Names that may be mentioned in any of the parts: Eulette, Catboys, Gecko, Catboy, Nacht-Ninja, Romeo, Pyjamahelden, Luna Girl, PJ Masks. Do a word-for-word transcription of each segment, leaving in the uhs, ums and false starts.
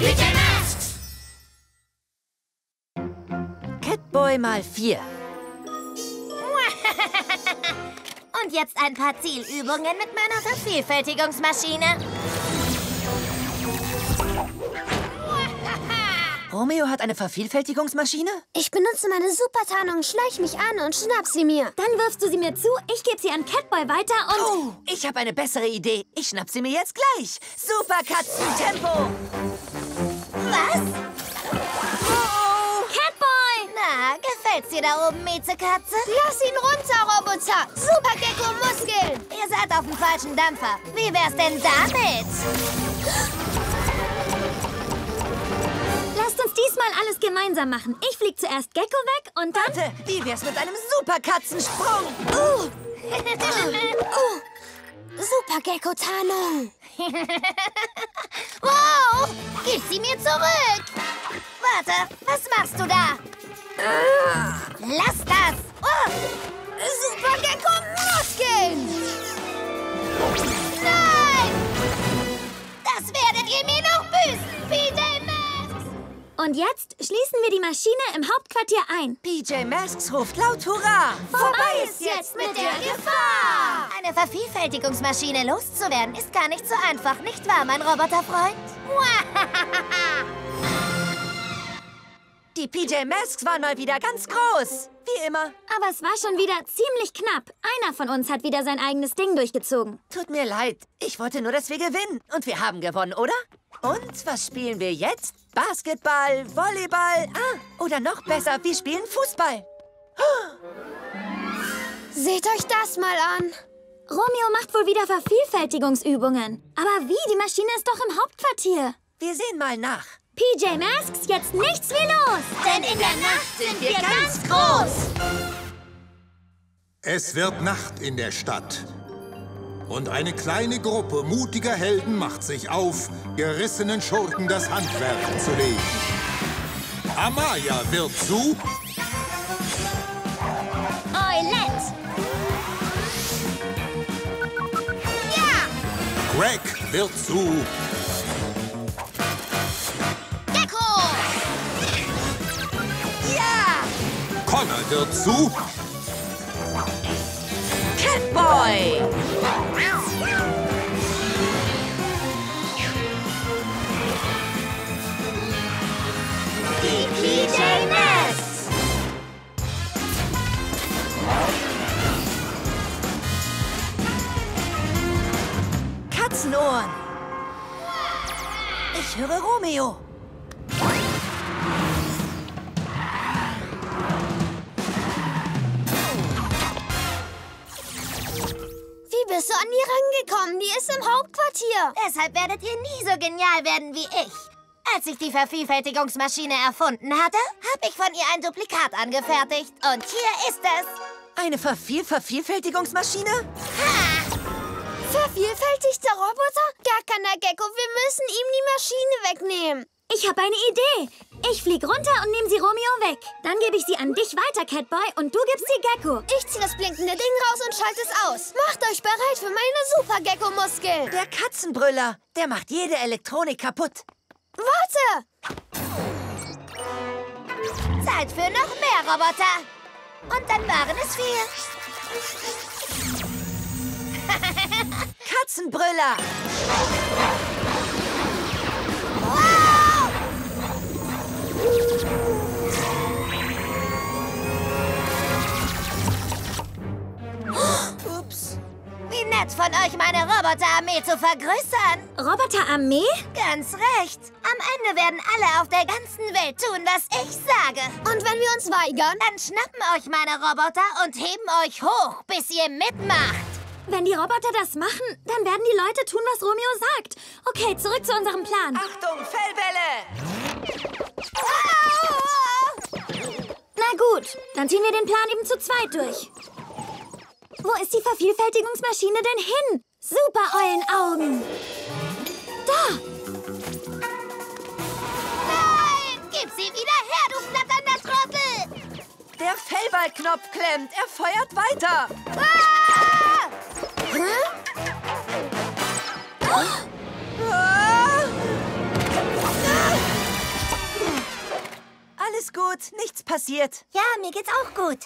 P J Masks! Catboy mal vier. Und jetzt ein paar Zielübungen mit meiner Vervielfältigungsmaschine. Romeo hat eine Vervielfältigungsmaschine? Ich benutze meine Supertarnung, schleich mich an und schnapp sie mir. Dann wirfst du sie mir zu, ich gebe sie an Catboy weiter und... Oh, ich habe eine bessere Idee. Ich schnapp sie mir jetzt gleich. Superkatzen-Tempo! Was? Oh, oh. Catboy! Na, gefällt's dir da oben, Miezekatze? Lass ihn runter, Roboter! Super-Gecko-Muskeln! Ihr seid auf dem falschen Dampfer. Wie wär's denn damit? Lasst uns diesmal alles gemeinsam machen. Ich flieg zuerst Gecko weg und dann... Warte, wie wär's mit einem Superkatzensprung? Uh. uh. Super-Gecko-Tarnung. Wow, gib sie mir zurück. Warte, was machst du da? Uh. Lass das. Uh. Super-Gecko-Muskeln. Nein! Das werdet ihr mir noch büßen, P J Masks. Und jetzt schließen wir die Maschine im Hauptquartier ein. P J Masks ruft laut Hurra! Vorbei, Vorbei ist jetzt mit der Gefahr! Eine Vervielfältigungsmaschine loszuwerden ist gar nicht so einfach, nicht wahr, mein Roboterfreund? Die P J Masks waren mal wieder ganz groß, wie immer. Aber es war schon wieder ziemlich knapp. Einer von uns hat wieder sein eigenes Ding durchgezogen. Tut mir leid, ich wollte nur, dass wir gewinnen. Und wir haben gewonnen, oder? Und was spielen wir jetzt? Basketball, Volleyball, ah, oder noch besser, wir spielen Fußball. Oh. Seht euch das mal an. Romeo macht wohl wieder Vervielfältigungsübungen. Aber wie? Die Maschine ist doch im Hauptquartier. Wir sehen mal nach. P J Masks, jetzt nichts wie los. Denn in der Nacht sind wir ganz groß. Es wird Nacht in der Stadt. Und eine kleine Gruppe mutiger Helden macht sich auf, gerissenen Schurken das Handwerk zu legen. Amaya wird zu... Eulette! Ja! Greg wird zu... Gecko! Ja! Connor wird zu... Catboy! Die P J Masks! Katzenohren! Ich höre Romeo! Bist du an die rangekommen? Die ist im Hauptquartier. Deshalb werdet ihr nie so genial werden wie ich. Als ich die Vervielfältigungsmaschine erfunden hatte, habe ich von ihr ein Duplikat angefertigt. Und hier ist es. Eine Verviel-Vervielfältigungsmaschine? Ha! Vervielfältigter Roboter? Gar keiner, Gecko. Wir müssen ihm die Maschine wegnehmen. Ich habe eine Idee. Ich flieg runter und nehme sie Romeo weg. Dann gebe ich sie an dich weiter, Catboy, und du gibst sie Gecko. Ich ziehe das blinkende Ding raus und schalte es aus. Macht euch bereit für meine Super-Gecko-Muskeln. Der Katzenbrüller, der macht jede Elektronik kaputt. Warte! Zeit für noch mehr Roboter. Und dann waren es vier. Katzenbrüller! Wow! Ups. Wie nett von euch, meine Roboterarmee zu vergrößern. Roboterarmee? Ganz recht. Am Ende werden alle auf der ganzen Welt tun, was ich sage. Und wenn wir uns weigern? Dann schnappen euch meine Roboter und heben euch hoch, bis ihr mitmacht. Wenn die Roboter das machen, dann werden die Leute tun, was Romeo sagt. Okay, zurück zu unserem Plan. Achtung, Fellbälle! Au! Na gut, dann ziehen wir den Plan eben zu zweit durch. Wo ist die Vervielfältigungsmaschine denn hin? Super Eulenaugen! Da! Nein! Gib sie wieder her, du flatternder Trottel! Der Fellballknopf klemmt, er feuert weiter! Ah! Hm? Ah! Ah! Ah! gut, nichts passiert. Ja, mir geht's auch gut.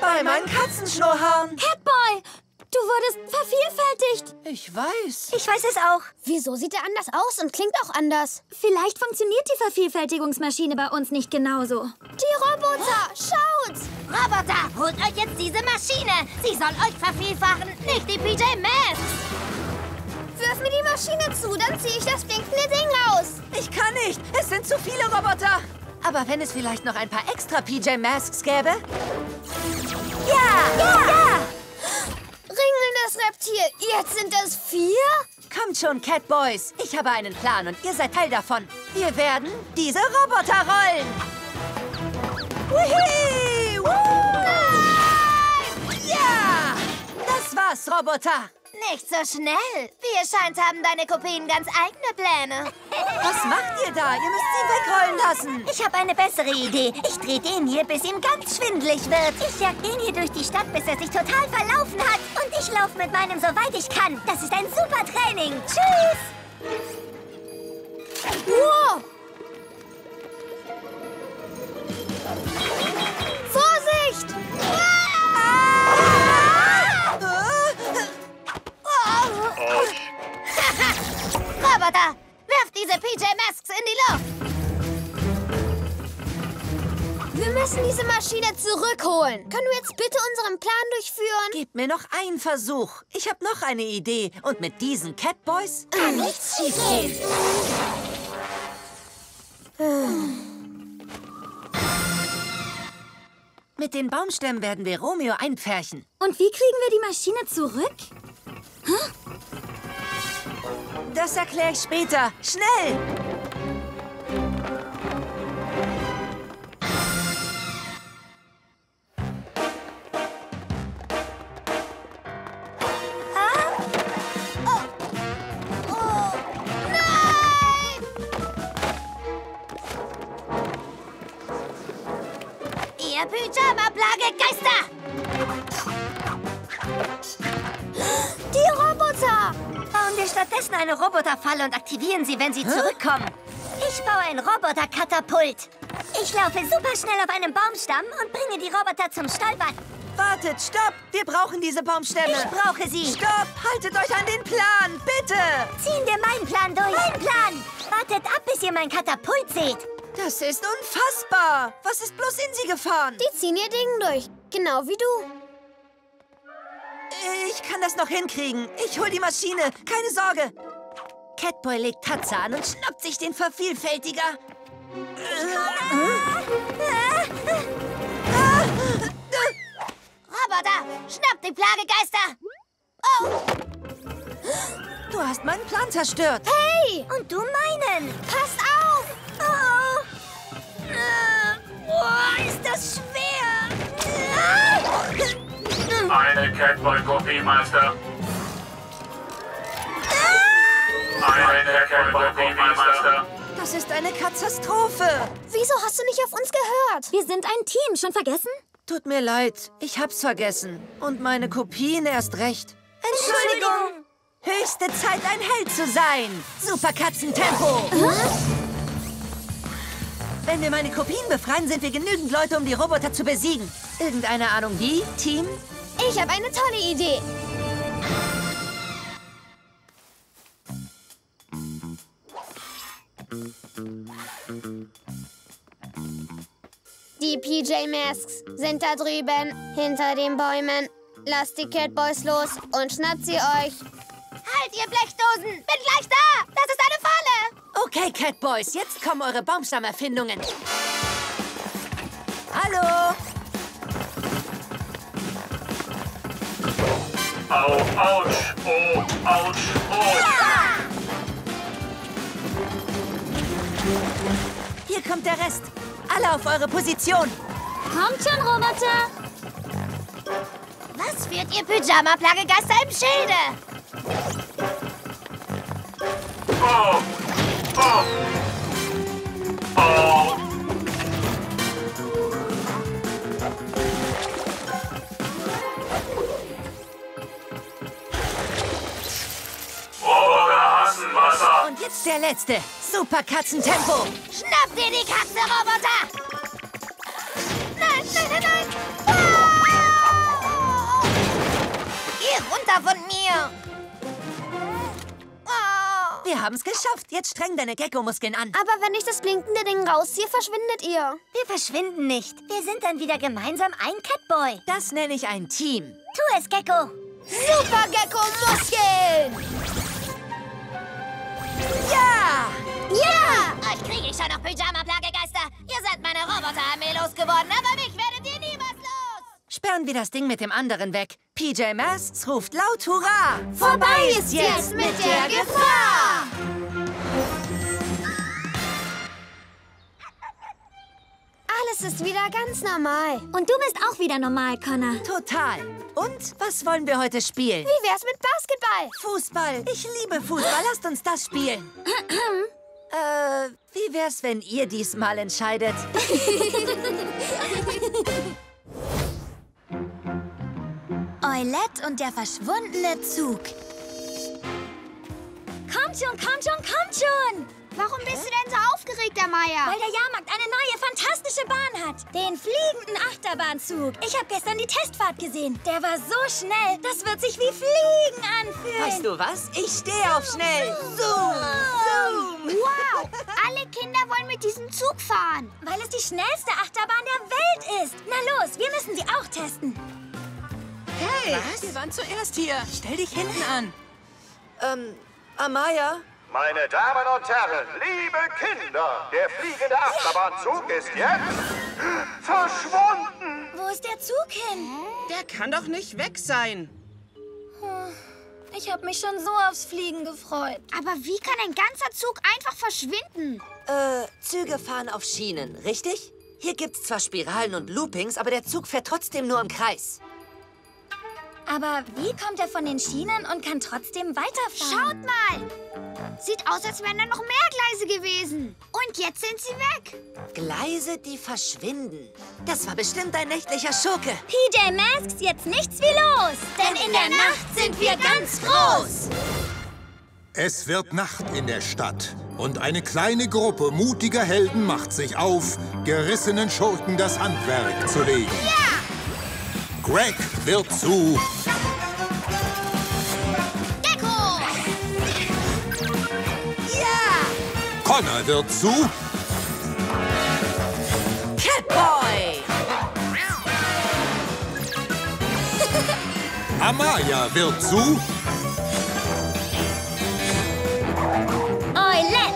Bei meinen Katzenschnurrhaaren. Catboy, du wurdest vervielfältigt. Ich weiß. Ich weiß es auch. Wieso sieht er anders aus und klingt auch anders? Vielleicht funktioniert die Vervielfältigungsmaschine bei uns nicht genauso. Die Roboter, oh. Schaut! Roboter, holt euch jetzt diese Maschine. Sie soll euch vervielfachen, nicht die P J Masks. Wirf mir die Maschine zu, dann ziehe ich das blinkende Ding raus. Ich kann nicht. Es sind zu viele Roboter. Aber wenn es vielleicht noch ein paar extra P J Masks gäbe? Ja! Ja! Ja! Ringelndes Reptil. Jetzt sind es vier? Kommt schon, Catboys. Ich habe einen Plan und ihr seid Teil davon. Wir werden diese Roboter rollen. Wuhi! Nein! Ja! Das war's, Roboter. Nicht so schnell. Wie es scheint, haben deine Kopien ganz eigene Pläne. Was macht ihr da? Ihr müsst sie wegrollen lassen. Ich habe eine bessere Idee. Ich drehe den hier, bis ihm ganz schwindelig wird. Ich jag den hier durch die Stadt, bis er sich total verlaufen hat. Und ich laufe mit meinem so weit ich kann. Das ist ein super Training. Tschüss. Wow. Vorsicht! Roboter, werf diese P J Masks in die Luft! Wir müssen diese Maschine zurückholen. Können wir jetzt bitte unseren Plan durchführen? Gib mir noch einen Versuch. Ich habe noch eine Idee. Und mit diesen Catboys kann nichts schiefgehen. Mit den Baumstämmen werden wir Romeo einpferchen. Und wie kriegen wir die Maschine zurück? Das erkläre ich später. Schnell! Ah? Oh. Oh. Nein! Ihr Pyjama-Plagegeister! Die Roboter! Bauen wir stattdessen eine Roboterfalle und aktivieren sie, wenn sie huh? zurückkommen. Ich baue ein Roboterkatapult. Ich laufe super schnell auf einem Baumstamm und bringe die Roboter zum Stolpern. Wartet, stopp! Wir brauchen diese Baumstämme. Ich brauche sie. Stopp! Haltet euch an den Plan, bitte! Ziehen wir meinen Plan durch. Mein Plan! Wartet ab, bis ihr mein Katapult seht. Das ist unfassbar. Was ist bloß in sie gefahren? Die ziehen ihr Ding durch, genau wie du. Ich kann das noch hinkriegen. Ich hol die Maschine. Keine Sorge. Catboy legt Tatze an und schnappt sich den Vervielfältiger. Roboter, schnappt die Plagegeister. Oh. Du hast meinen Plan zerstört. Hey! Und du meinen. Pass auf. Oh, oh. Oh, ist das schwer. Eine Catboy-Kopie, Meister. Eine Catboy-Kopie, Meister. Das ist eine Katastrophe. Wieso hast du nicht auf uns gehört? Wir sind ein Team. Schon vergessen? Tut mir leid. Ich hab's vergessen. Und meine Kopien erst recht. Entschuldigung. Höchste Zeit, ein Held zu sein. Super Katzentempo. Hm? Wenn wir meine Kopien befreien, sind wir genügend Leute, um die Roboter zu besiegen. Irgendeine Ahnung wie, Team? Ich habe eine tolle Idee. Die P J Masks sind da drüben, hinter den Bäumen. Lasst die Catboys los und schnappt sie euch. Halt, ihr Blechdosen! Bin gleich da! Das ist eine Falle! Okay, Catboys, jetzt kommen eure Baumstammerfindungen. Hallo! Au, ouch, oh, ouch, oh! Ja! Hier kommt der Rest. Alle auf eure Position. Kommt schon, Roboter! Was führt ihr Pyjama-Plagegeister im Schilde? Oh! Oh! Oh! Roboter hassen Wasser! Und jetzt der letzte! Super Katzentempo! Schnapp dir die Katze, Roboter! nein, nein! Oh! Geh runter von mir! Oh! Wir haben es geschafft. Jetzt streng deine Gecko-Muskeln an. Aber wenn ich das blinkende Ding rausziehe, verschwindet ihr. Wir verschwinden nicht. Wir sind dann wieder gemeinsam ein Catboy. Das nenne ich ein Team. Tu es, Gecko. Super Gecko-Muskeln! Ja! Ja! Euch kriege ich schon noch, Pyjama-Plagegeister! Ihr seid meine Roboterarmee losgeworden, aber mich werdet ihr niemals los! Sperren wir das Ding mit dem anderen weg. P J Masks ruft laut Hurra! Vorbei ist jetzt mit der Gefahr! Alles ist wieder ganz normal. Und du bist auch wieder normal, Connor. Total. Und was wollen wir heute spielen? Wie wär's mit Basketball? Fußball. Ich liebe Fußball. Lasst uns das spielen. äh, wie wär's, wenn ihr diesmal entscheidet? Eulette und der verschwundene Zug. Kommt schon, kommt schon, kommt schon! Warum bist du denn so aufgeregt, der Meier? Weil der Jahrmarkt eine neue, fantastische Bahn hat. Den fliegenden Achterbahnzug. Ich habe gestern die Testfahrt gesehen. Der war so schnell, das wird sich wie Fliegen anfühlen. Weißt du was? Ich stehe auf schnell. Zoom, zoom. Wow, alle Kinder wollen mit diesem Zug fahren. Weil es die schnellste Achterbahn der Welt ist. Na los, wir müssen sie auch testen. Hey, was? Wir waren zuerst hier. Stell dich hinten an. Ähm, Amaya? Meine Damen und Herren, liebe Kinder, der fliegende Achterbahnzug ist jetzt verschwunden. Wo ist der Zug hin? Der kann doch nicht weg sein. Ich habe mich schon so aufs Fliegen gefreut. Aber wie kann ein ganzer Zug einfach verschwinden? Äh, Züge fahren auf Schienen, richtig? Hier gibt's zwar Spiralen und Loopings, aber der Zug fährt trotzdem nur im Kreis. Aber wie kommt er von den Schienen und kann trotzdem weiterfahren? Schaut mal! Sieht aus, als wären da noch mehr Gleise gewesen. Und jetzt sind sie weg. Gleise, die verschwinden. Das war bestimmt ein nächtlicher Schurke. P J Masks, jetzt nichts wie los. Denn in der Nacht sind wir ganz groß. Es wird Nacht in der Stadt. Und eine kleine Gruppe mutiger Helden macht sich auf, gerissenen Schurken das Handwerk zu legen. Ja! Greg wird zu Gecko! Ja! Connor wird zu Catboy! Amaya wird zu Eulette!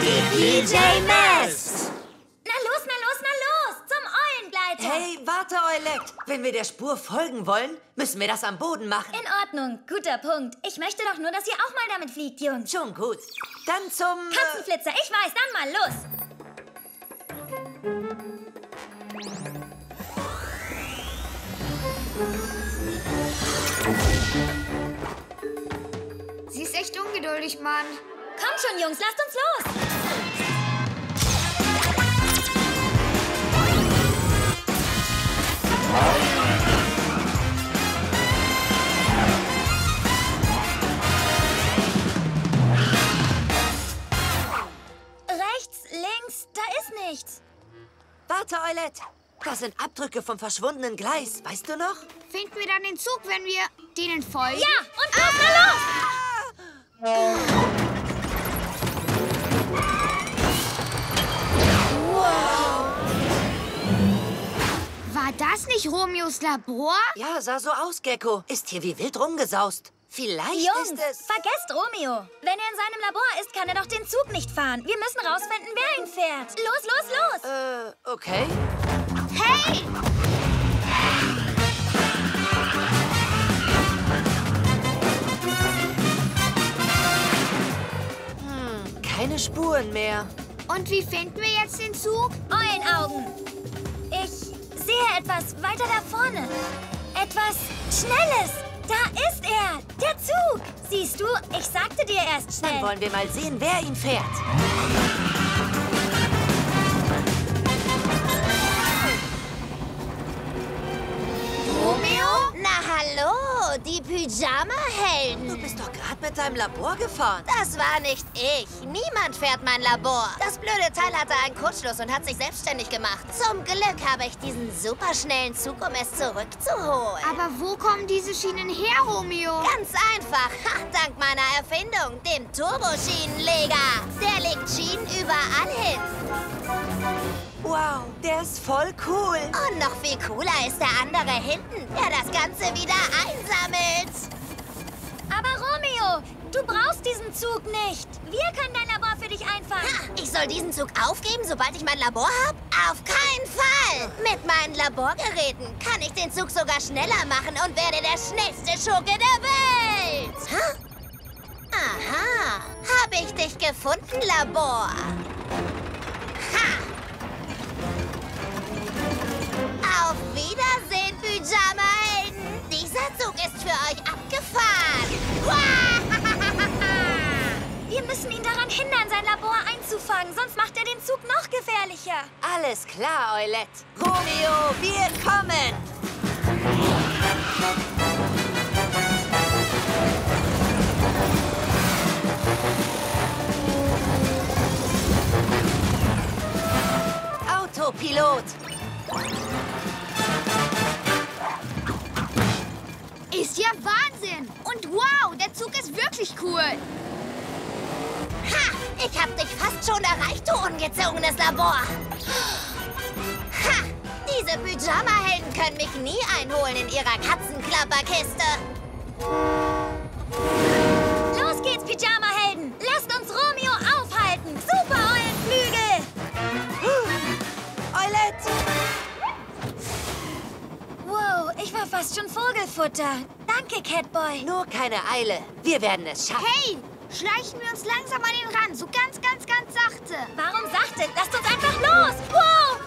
P J Masks! Na los, na los, na los! Zum Eulengleiter! Hey, warte, Eulette! Wenn wir der Spur folgen wollen, müssen wir das am Boden machen. In Ordnung, guter Punkt. Ich möchte doch nur, dass ihr auch mal damit fliegt, Jungs. Schon gut. Dann zum... Katzenflitzer, ich weiß, dann mal los! Sie ist echt ungeduldig, Mann. Komm schon, Jungs, lasst uns los! Rechts, links, da ist nichts. Warte, Eulette. Das sind Abdrücke vom verschwundenen Gleis, weißt du noch? Finden wir dann den Zug, wenn wir denen folgen? Ja, und los, los! Ah! War das nicht Romeos Labor? Ja, sah so aus, Gecko. Ist hier wie wild rumgesaust. Vielleicht Jungs, ist es... vergesst Romeo. Wenn er in seinem Labor ist, kann er doch den Zug nicht fahren. Wir müssen rausfinden, wer ihn fährt. Los, los, los! Äh, okay. Hey! Hm, keine Spuren mehr. Und wie finden wir jetzt den Zug? Eulenaugen. Ich... Ich sehe etwas weiter da vorne. Etwas Schnelles. Da ist er, der Zug. Siehst du, ich sagte dir erst schnell. Dann wollen wir mal sehen, wer ihn fährt. Romeo? Na hallo, die Pyjamahelden. Du bist doch gerade mit deinem Labor gefahren. Das war nicht ich. Niemand fährt mein Labor. Das blöde Teil hatte einen Kurzschluss und hat sich selbstständig gemacht. Zum Glück habe ich diesen superschnellen Zug, um es zurückzuholen. Aber wo kommen diese Schienen her, Romeo? Ganz einfach. Dank meiner Erfindung, dem Turboschienenleger. Der legt Schienen überall hin. Wow, der ist voll cool. Und noch viel cooler ist der andere hinten, der das Ganze wieder einsammelt. Aber Romeo, du brauchst diesen Zug nicht. Wir können dein Labor für dich einfangen. Ha, ich soll diesen Zug aufgeben, sobald ich mein Labor habe? Auf keinen Fall! Mit meinen Laborgeräten kann ich den Zug sogar schneller machen und werde der schnellste Schurke der Welt. Ha? Aha, habe ich dich gefunden, Labor. Ha! Auf Wiedersehen, Pyjamahelden! Dieser Zug ist für euch abgefahren! Wir müssen ihn daran hindern, sein Labor einzufangen, sonst macht er den Zug noch gefährlicher. Alles klar, Eulette. Romeo, wir kommen! Pilot. Ist ja Wahnsinn! Und wow, der Zug ist wirklich cool! Ha! Ich hab dich fast schon erreicht, du ungezogenes Labor! Ha! Diese Pyjamahelden können mich nie einholen in ihrer Katzenklapperkiste! Los geht's, Pyjamahelden! Lasst uns Romeo aufhalten! Super Eulenflügel! Wow, ich war fast schon Vogelfutter. Danke, Catboy. Nur keine Eile. Wir werden es schaffen. Hey, schleichen wir uns langsam an ihn ran. So ganz, ganz, ganz sachte. Warum sachte? Lasst uns einfach los. Wow!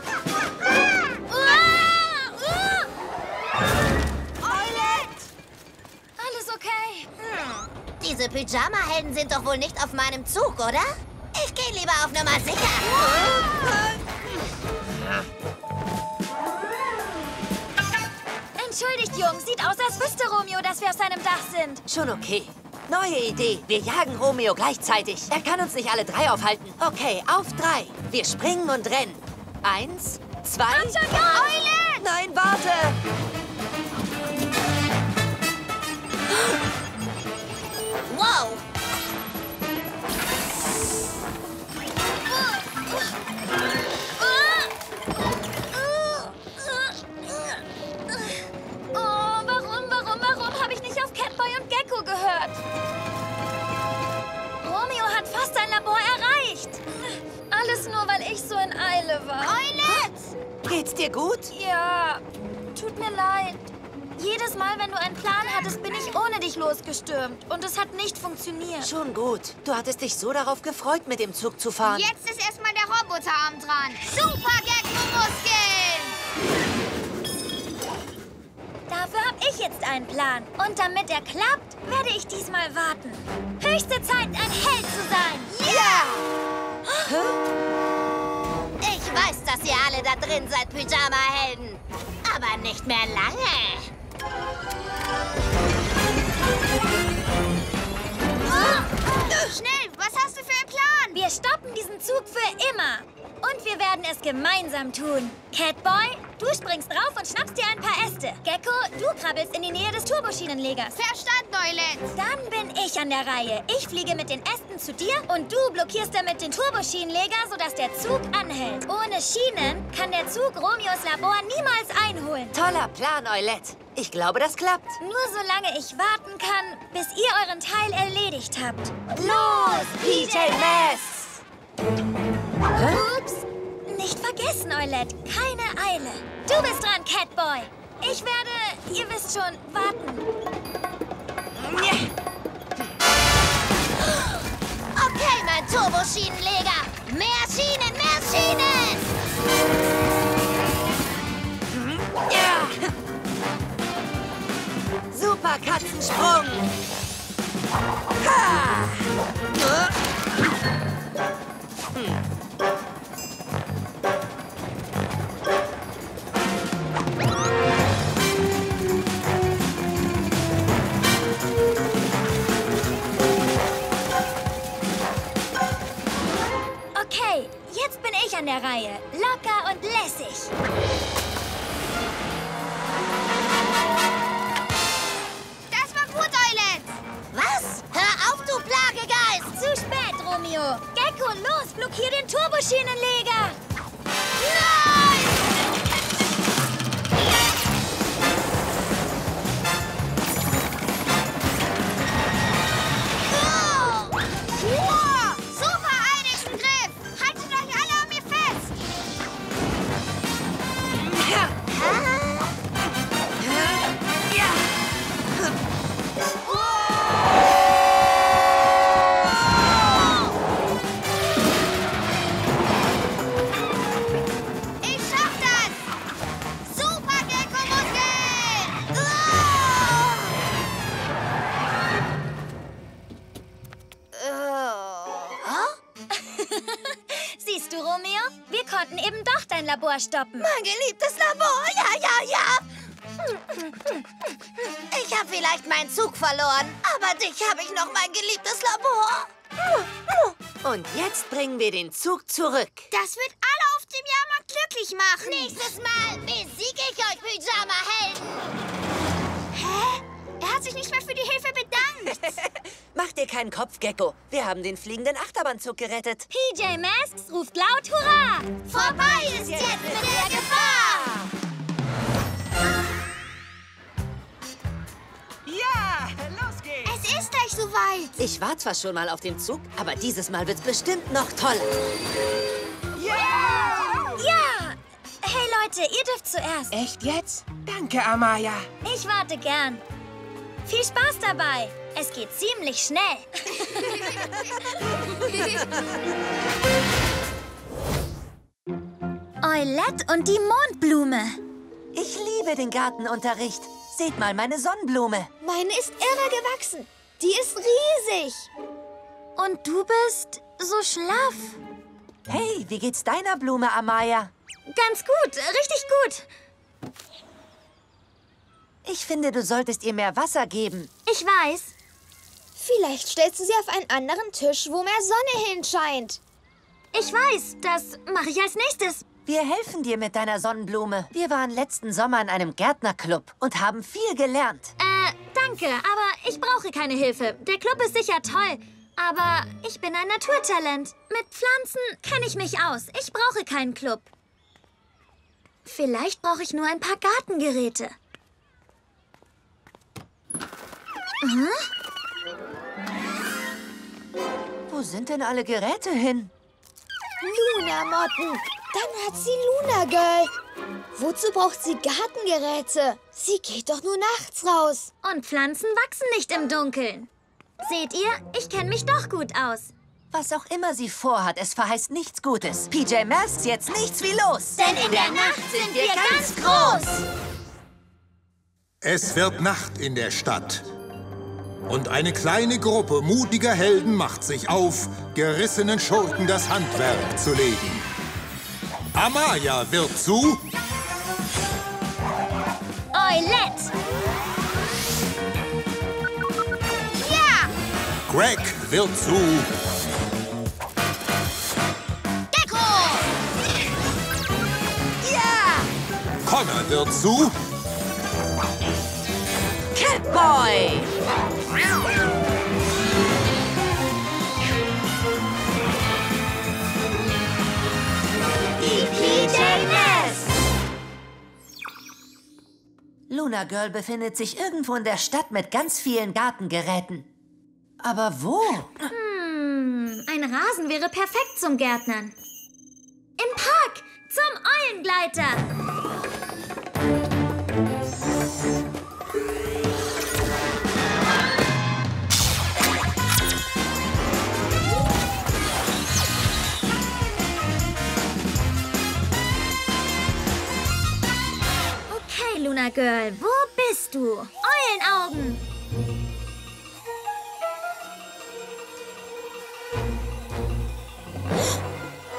Eulette! Alles okay? Hm. Diese Pyjamahelden sind doch wohl nicht auf meinem Zug, oder? Ich gehe lieber auf Nummer sicher. Entschuldigt, Jungs. Sieht aus, als wüsste Romeo, dass wir auf seinem Dach sind. Schon okay. Neue Idee. Wir jagen Romeo gleichzeitig. Er kann uns nicht alle drei aufhalten. Okay, auf drei. Wir springen und rennen. Eins, zwei... Komm schon, Eule! Nein, warte! Wow! gehört. Romeo hat fast sein Labor erreicht. Alles nur, weil ich so in Eile war. Eulette! Geht's dir gut? Ja, tut mir leid. Jedes Mal, wenn du einen Plan hattest, bin ich ohne dich losgestürmt. Und es hat nicht funktioniert. Schon gut. Du hattest dich so darauf gefreut, mit dem Zug zu fahren. Jetzt ist erstmal der Roboterarm dran. Super Gecko-Muskeln! Dafür habe ich jetzt einen Plan. Und damit er klappt, werde ich diesmal warten. Höchste Zeit, ein Held zu sein. Ja! Yeah! Ich weiß, dass ihr alle da drin seid, Pyjamahelden. Aber nicht mehr lange. Oh! Schnell, was hast du für einen Plan? Wir stoppen diesen Zug für immer. Und wir werden es gemeinsam tun. Catboy, du springst drauf und schnappst dir ein paar Äste. Gecko, du krabbelst in die Nähe des Turboschienenlegers. Verstanden, Eulette. Dann bin ich an der Reihe. Ich fliege mit den Ästen zu dir und du blockierst damit den Turboschienenleger, sodass der Zug anhält. Ohne Schienen kann der Zug Romeos Labor niemals einholen. Toller Plan, Eulette. Ich glaube, das klappt. Nur solange ich warten kann, bis ihr euren Teil erledigt habt. Los, P J Masks! Hä? Ups, nicht vergessen, Eulette. Keine Eile. Du bist dran, Catboy. Ich werde, ihr wisst schon, warten. Okay, mein Turboschienenleger. Mehr Schienen, mehr Schienen! Hm? Ja. Super Katzensprung. Ha! Hm. der Reihe. Locker und lässig. Das war gut, Eulette. Was? Hör auf, du Plagegeist. Zu spät, Romeo. Gecko, los, blockier den Turboschienenleger. Nein! Labor stoppen. Mein geliebtes Labor, ja, ja, ja. Ich habe vielleicht meinen Zug verloren, aber dich habe ich noch, mein geliebtes Labor. Und jetzt bringen wir den Zug zurück. Das wird alle auf dem Jahrmarkt glücklich machen. Nächstes Mal besiege ich euch, Pyjamahelden. Hä? Er hat sich nicht mehr für die Hilfe bedankt. Mach dir keinen Kopf, Gecko. Wir haben den fliegenden Achterbahnzug gerettet. P J Masks ruft laut Hurra! Vorbei ist jetzt mit der Gefahr! Ja, los geht's! Es ist gleich soweit. Ich war zwar schon mal auf dem Zug, aber dieses Mal wird's bestimmt noch toller. Ja! Ja! Hey Leute, ihr dürft zuerst. Echt jetzt? Danke, Amaya. Ich warte gern. Viel Spaß dabei. Es geht ziemlich schnell. Eulette und die Mondblume. Ich liebe den Gartenunterricht. Seht mal meine Sonnenblume. Meine ist irre gewachsen. Die ist riesig. Und du bist so schlaff. Hey, wie geht's deiner Blume, Amaya? Ganz gut, richtig gut. Ich finde, du solltest ihr mehr Wasser geben. Ich weiß. Vielleicht stellst du sie auf einen anderen Tisch, wo mehr Sonne hinscheint. Ich weiß, das mache ich als nächstes. Wir helfen dir mit deiner Sonnenblume. Wir waren letzten Sommer in einem Gärtnerclub und haben viel gelernt. Äh, danke, aber ich brauche keine Hilfe. Der Club ist sicher toll, aber ich bin ein Naturtalent. Mit Pflanzen kenne ich mich aus. Ich brauche keinen Club. Vielleicht brauche ich nur ein paar Gartengeräte. Hm? Wo sind denn alle Geräte hin? Luna-Motten. Dann hat sie Luna Girl. Wozu braucht sie Gartengeräte? Sie geht doch nur nachts raus. Und Pflanzen wachsen nicht im Dunkeln. Seht ihr, ich kenne mich doch gut aus. Was auch immer sie vorhat, es verheißt nichts Gutes. P J Masks, jetzt nichts wie los. Denn in der Nacht sind wir ganz groß. Es wird Nacht in der Stadt. Und eine kleine Gruppe mutiger Helden macht sich auf, gerissenen Schurken das Handwerk zu legen. Amaya wird zu... Eulette! Ja! Greg wird zu... Gecko! Ja! Connor wird zu... Catboy! Die P J Masks! Luna Girl befindet sich irgendwo in der Stadt mit ganz vielen Gartengeräten. Aber wo? Hm, ein Rasen wäre perfekt zum Gärtnern. Im Park! Zum Eulengleiter! Luna Girl, wo bist du? Eulenaugen!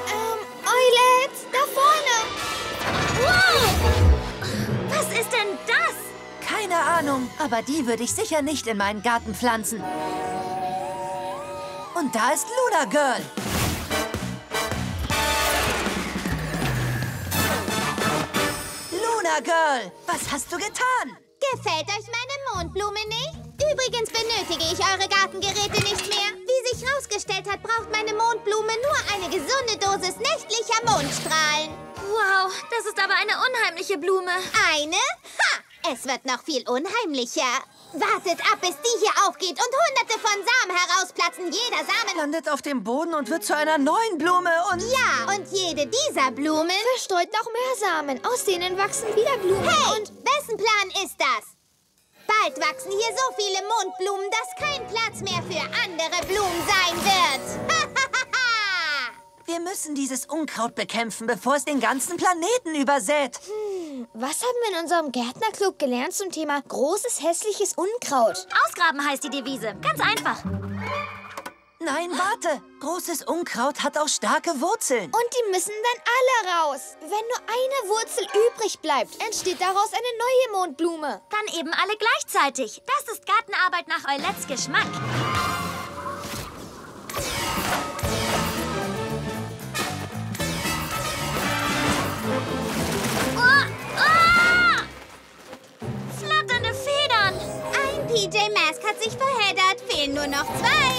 Ähm, Eulette, da vorne! Wow! Was ist denn das? Keine Ahnung, aber die würde ich sicher nicht in meinen Garten pflanzen. Und da ist Luna Girl! Luna Girl, was hast du getan? Gefällt euch meine Mondblume nicht? Übrigens benötige ich eure Gartengeräte nicht mehr. Wie sich herausgestellt hat, braucht meine Mondblume nur eine gesunde Dosis nächtlicher Mondstrahlen. Wow, das ist aber eine unheimliche Blume. Eine? Ha! Es wird noch viel unheimlicher. Wartet ab, bis die hier aufgeht und hunderte von Samen herausplatzen. Jeder Samen landet auf dem Boden und wird zu einer neuen Blume und... Ja, und jede dieser Blumen verstreut noch mehr Samen. Aus denen wachsen wieder Blumen. Hey, und wessen Plan ist das? Bald wachsen hier so viele Mondblumen, dass kein Platz mehr für andere Blumen sein wird. Wir müssen dieses Unkraut bekämpfen, bevor es den ganzen Planeten übersät. Hm, was haben wir in unserem Gärtnerclub gelernt zum Thema großes, hässliches Unkraut? Ausgraben heißt die Devise. Ganz einfach. Nein, warte. Großes Unkraut hat auch starke Wurzeln. Und die müssen dann alle raus. Wenn nur eine Wurzel übrig bleibt, entsteht daraus eine neue Mondblume. Dann eben alle gleichzeitig. Das ist Gartenarbeit nach Eulettes Geschmack. Oh! Oh! Flatternde Federn. Ein P J Masks hat sich verheddert. Fehlen nur noch zwei.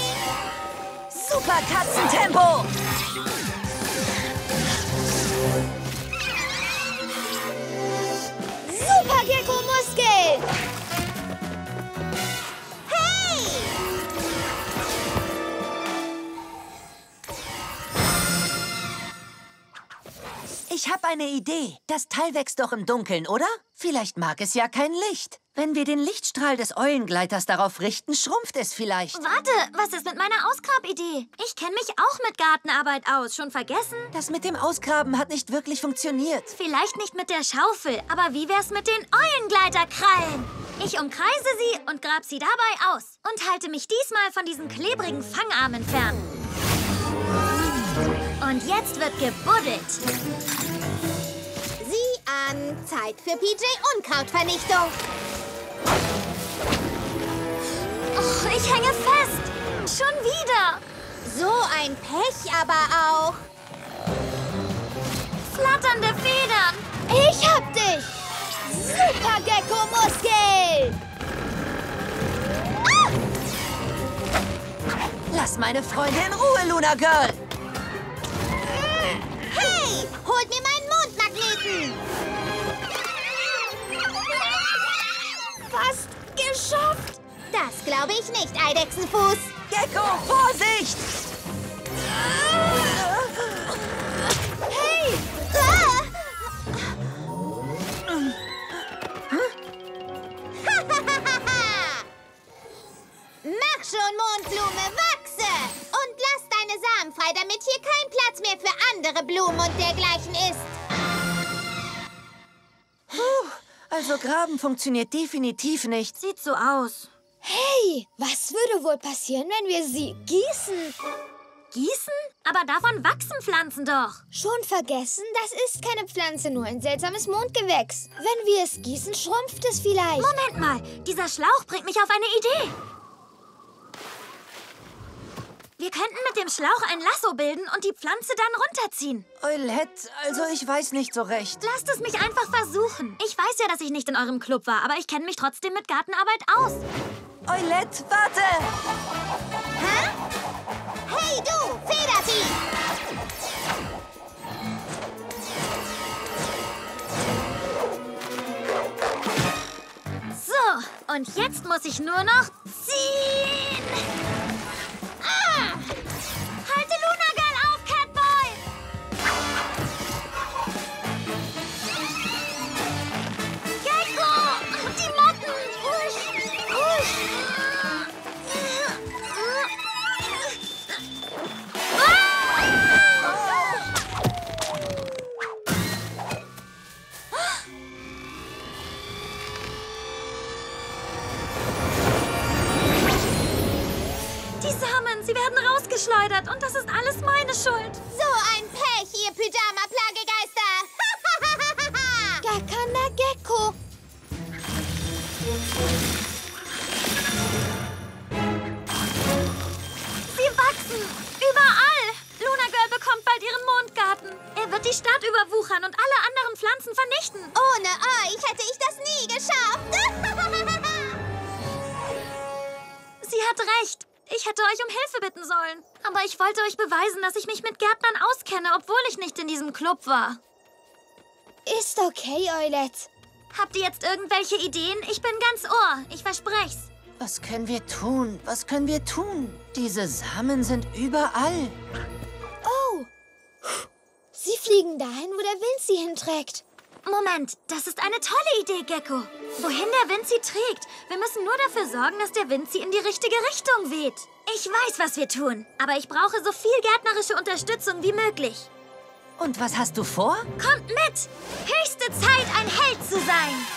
Super Katzentempo! Super Gecko Muskel! Hey! Ich habe eine Idee. Das Teil wächst doch im Dunkeln, oder? Vielleicht mag es ja kein Licht. Wenn wir den Lichtstrahl des Eulengleiters darauf richten, schrumpft es vielleicht. Warte, was ist mit meiner Ausgrabidee? Ich kenne mich auch mit Gartenarbeit aus. Schon vergessen? Das mit dem Ausgraben hat nicht wirklich funktioniert. Vielleicht nicht mit der Schaufel, aber wie wär's mit den Eulengleiterkrallen? Ich umkreise sie und grab sie dabei aus. Und halte mich diesmal von diesen klebrigen Fangarmen fern. Und jetzt wird gebuddelt. Sieh an, Zeit für P J Unkrautvernichtung. Oh, ich hänge fest. Schon wieder. So ein Pech aber auch. Flatternde Federn. Ich hab dich. Super Gecko Muskel. Ah! Lass meine Freunde in Ruhe, Luna Girl. Hey, holt mir meinen Mondmagneten. Fast geschafft. Das glaube ich nicht, Eidechsenfuß. Gecko, Vorsicht! Hey! Ah! Mach schon, Mondblume, wachse! Und lass deine Samen frei, damit hier kein Platz mehr für andere Blumen und dergleichen ist. Puh, also graben funktioniert definitiv nicht. Sieht so aus. Hey, was würde wohl passieren, wenn wir sie gießen? Gießen? Aber davon wachsen Pflanzen doch. Schon vergessen? Das ist keine Pflanze, nur ein seltsames Mondgewächs. Wenn wir es gießen, schrumpft es vielleicht. Moment mal, dieser Schlauch bringt mich auf eine Idee. Wir könnten mit dem Schlauch ein Lasso bilden und die Pflanze dann runterziehen. Eulette, also ich weiß nicht so recht. Lasst es mich einfach versuchen. Ich weiß ja, dass ich nicht in eurem Club war, aber ich kenne mich trotzdem mit Gartenarbeit aus. Eulette, warte! Hä? Hey du, Federvieh! So, und jetzt muss ich nur noch ziehen! Ah! Halte Luna Girl auf, Catboy! Gecko! Die Motten! Husch! Husch! Sie werden rausgeschleudert und das ist alles meine Schuld. So ein Pech, ihr Pyjama-Plagegeister. Gackerner Gecko. Sie wachsen. Überall. Luna Girl bekommt bald ihren Mondgarten. Er wird die die Stadt überwuchern und alle anderen Pflanzen vernichten. Ohne euch hätte ich das nie geschafft. Sie hat recht. Ich hätte euch um Hilfe bitten sollen. Aber ich wollte euch beweisen, dass ich mich mit Gärtnern auskenne, obwohl ich nicht in diesem Club war. Ist okay, Eulette. Habt ihr jetzt irgendwelche Ideen? Ich bin ganz Ohr. Ich versprech's. Was können wir tun? Was können wir tun? Diese Samen sind überall. Oh. Sie fliegen dahin, wo der Wind sie hinträgt. Moment, das ist eine tolle Idee, Gecko. Wohin der Wind sie trägt. Wir müssen nur dafür sorgen, dass der Wind sie in die richtige Richtung weht. Ich weiß, was wir tun, aber ich brauche so viel gärtnerische Unterstützung wie möglich. Und was hast du vor? Kommt mit! Höchste Zeit, ein Held zu sein!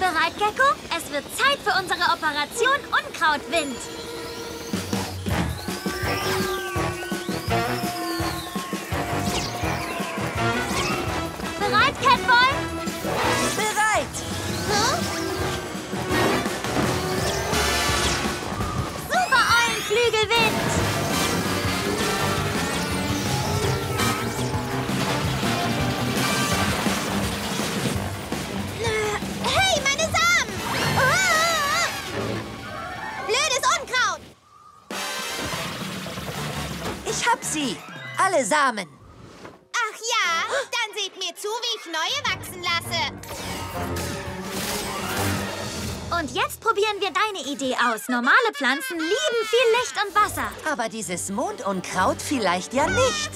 Bereit, Gecko? Es wird Zeit für unsere Operation Unkrautwind. Bereit, Catboy? Bereit! Hm? Super Eulenflügelwind! Ich hab sie! Alle Samen! Ach ja? Dann seht mir zu, wie ich neue wachsen lasse. Und jetzt probieren wir deine Idee aus. Normale Pflanzen lieben viel Licht und Wasser. Aber dieses Mondunkraut vielleicht ja nicht.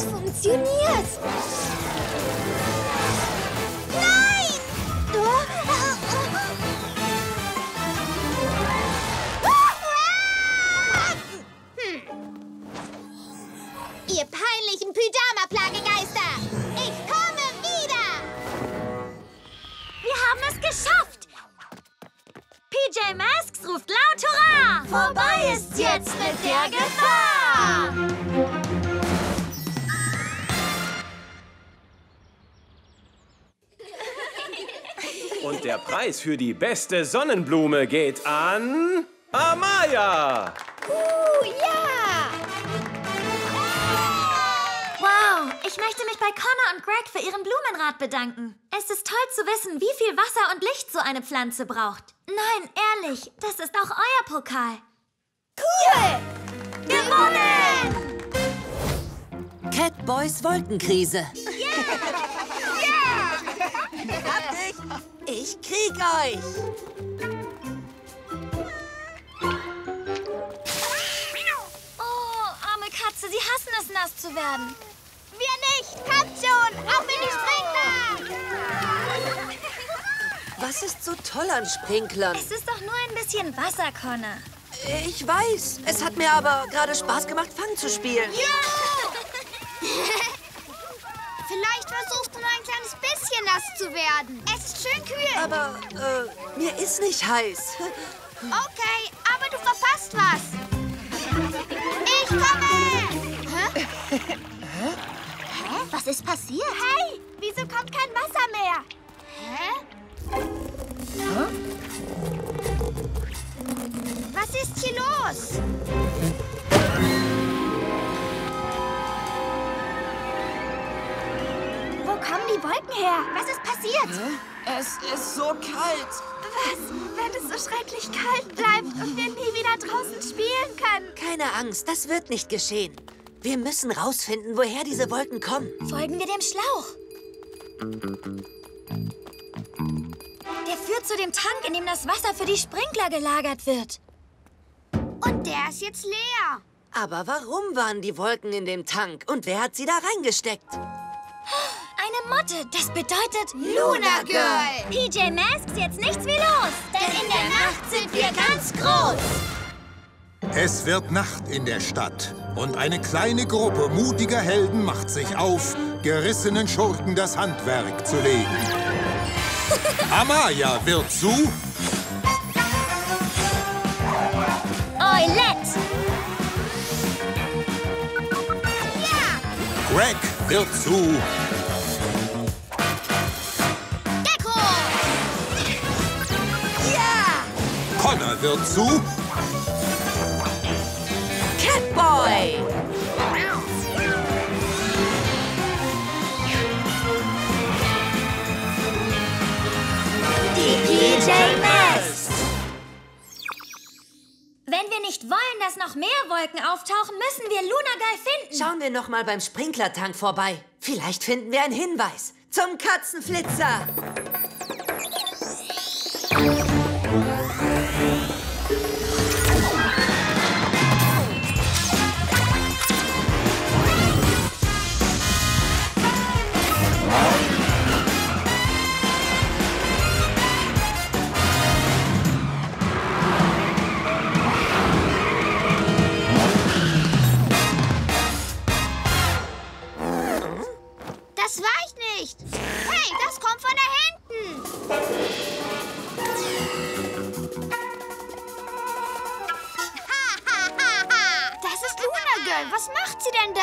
Funktioniert! Nein! Hm. Ihr peinlichen Pyjama-Plagegeister! Ich komme wieder! Wir haben es geschafft! P J Masks ruft laut Hurra! Vorbei ist jetzt mit der Gefahr! Und der Preis für die beste Sonnenblume geht an... Amaya! Uh, ja! Wow, ich möchte mich bei Connor und Greg für ihren Blumenrat bedanken. Es ist toll zu wissen, wie viel Wasser und Licht so eine Pflanze braucht. Nein, ehrlich, das ist auch euer Pokal. Cool! Gewonnen! Catboys Wolkenkrise. Yeah! Ich krieg euch! Oh, arme Katze, sie hassen es, nass zu werden. Wir nicht! Kommt schon! Auf in die Sprinkler! Was ist so toll an Sprinklern? Es ist doch nur ein bisschen Wasser, Connor. Ich weiß. Es hat mir aber gerade Spaß gemacht, Fang zu spielen. Yeah! Vielleicht versuchst du nur ein kleines bisschen nass zu werden. Es ist schön kühl. Aber, äh, mir ist nicht heiß. Okay, aber du verpasst was. Ich komme! Hä? Hä? Hä? Was ist passiert? Hey, wieso kommt kein Wasser mehr? Hä? Hä? Was ist hier los? Wo kommen die Wolken her? Was ist passiert? Es ist so kalt. Was, wenn es so schrecklich kalt bleibt und wir nie wieder draußen spielen können? Keine Angst, das wird nicht geschehen. Wir müssen rausfinden, woher diese Wolken kommen. Folgen wir dem Schlauch. Der führt zu dem Tank, in dem das Wasser für die Sprinkler gelagert wird. Und der ist jetzt leer. Aber warum waren die Wolken in dem Tank und wer hat sie da reingesteckt? Eine Motte, das bedeutet Luna Girl. P J Masks, jetzt nichts wie los, denn in der Nacht sind wir ganz groß. Es wird Nacht in der Stadt und eine kleine Gruppe mutiger Helden macht sich auf, gerissenen Schurken das Handwerk zu legen. Amaya wird zu... Eulette. Greg wird zu... Gecko! Ja! Connor wird zu... Catboy! Die P J Masks! Wenn wir nicht wollen, dass noch mehr Wolken auftauchen, müssen wir Luna Girl finden. Schauen wir noch mal beim Sprinklertank vorbei. Vielleicht finden wir einen Hinweis zum Katzenflitzer. Was macht sie denn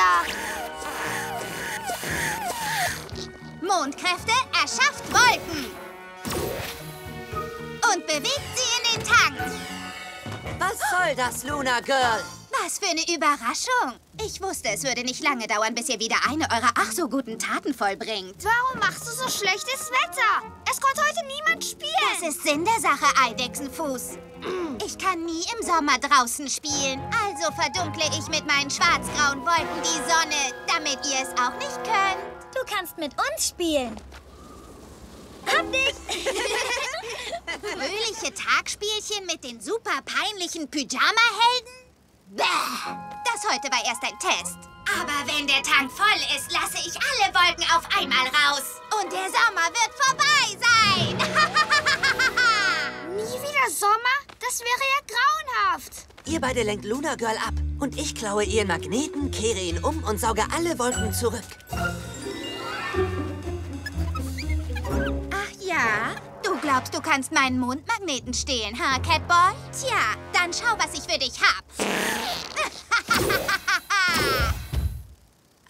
da? Mondkräfte erschafft Wolken. Und bewegt sie in den Tank. Was soll das, Luna Girl? Was für eine Überraschung. Ich wusste, es würde nicht lange dauern, bis ihr wieder eine eurer ach so guten Taten vollbringt. Warum machst du so schlechtes Wetter? Es konnte heute niemand spielen. Das ist Sinn der Sache, Eidechsenfuß. Ich kann nie im Sommer draußen spielen. Also verdunkle ich mit meinen schwarzgrauen Wolken die Sonne, damit ihr es auch nicht könnt. Du kannst mit uns spielen. Hab dich! Fröhliche Tagspielchen mit den super peinlichen Pyjamahelden? Bäh! Das heute war erst ein Test. Aber wenn der Tank voll ist, lasse ich alle Wolken auf einmal raus. Und der Sommer wird vorbei sein. Nie wieder Sommer? Das wäre ja grauenhaft. Ihr beide lenkt Luna Girl ab und ich klaue ihren Magneten, kehre ihn um und sauge alle Wolken zurück. Ach ja? Du glaubst, du kannst meinen Mondmagneten stehlen, ha, Catboy? Tja, dann schau, was ich für dich hab.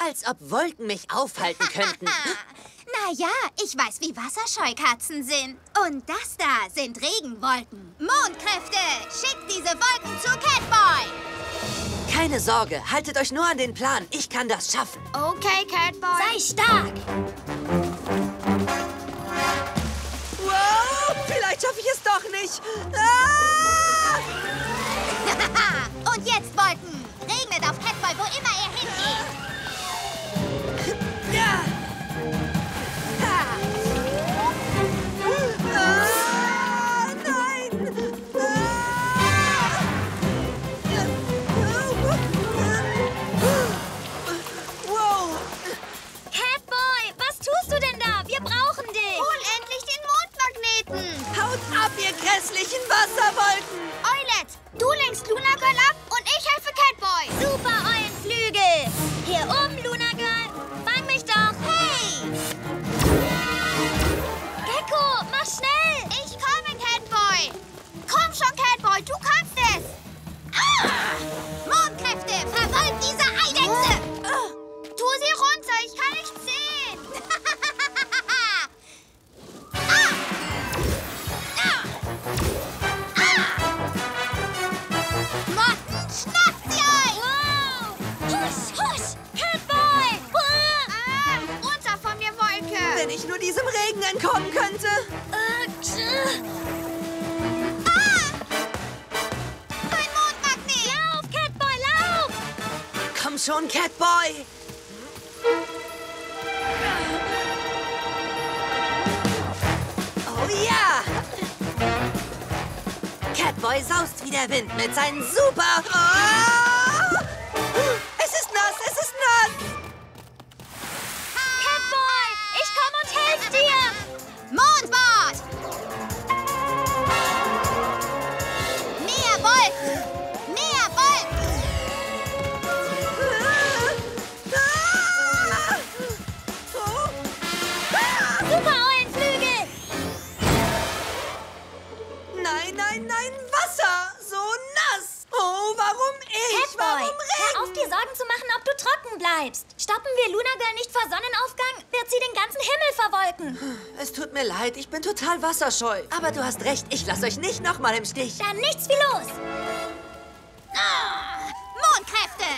Als ob Wolken mich aufhalten könnten. Na ja, ich weiß, wie Wasserscheukatzen sind. Und das da sind Regenwolken. Mondkräfte, schickt diese Wolken zu Catboy! Keine Sorge, haltet euch nur an den Plan. Ich kann das schaffen. Okay, Catboy. Sei stark! Wow, vielleicht schaffe ich es doch nicht. Ah! Und jetzt, Wolken, regnet auf Catboy, wo immer er hingeht. Ja. Ah, nein! Ah! Wow! Catboy, was tust du denn da? Wir brauchen dich! Hol endlich den Mondmagneten! Haut ab, ihr grässlichen Wasserwolken! Eulette, du lenkst Luna Girl ab und ich helfe Catboy! Super, Eulenflügel! Hier oben, Luna Girl! Fang mich doch! Hey! Gecko, mach schnell! Ich komme, Catboy! Komm schon, Catboy, du kannst es! Ah! Mondkräfte, verfolgt diese Eidechse! Oh. Tu sie runter, ich kann nicht sehen! Ah! Ah! Ah! Motten, schnappt sie euch! Wow! Husch, husch! Catboy! Wow! Ah, runter von mir, Wolke! Wenn ich nur diesem Regen entkommen könnte! Äh, tsch. Ah! Mein Mondmagnet! Lauf, Catboy, lauf! Komm schon, Catboy! Oh ja! Catboy saust wie der Wind mit seinen super... Oh! Es ist nass, es ist nass! Catboy, ich komm und helf dir! Mondbad! Mehr Wolken! Mehr Wolken! Ah! Oh! Ah! Super Eulenflügel! Nein, nein, nein, Wasser! So nass! Oh, warum ich? Catboy, warum Regen? Hör auf, dir Sorgen zu machen, ob du trocken bleibst. Stoppen wir Luna Girl nicht vor Sonnenaufgang, wird sie den ganzen Himmel verwolken. Es tut mir leid, ich bin total wasserscheu. Aber du hast recht, ich lasse euch nicht nochmal im Stich. Dann nichts wie los. Oh, Mondkräfte!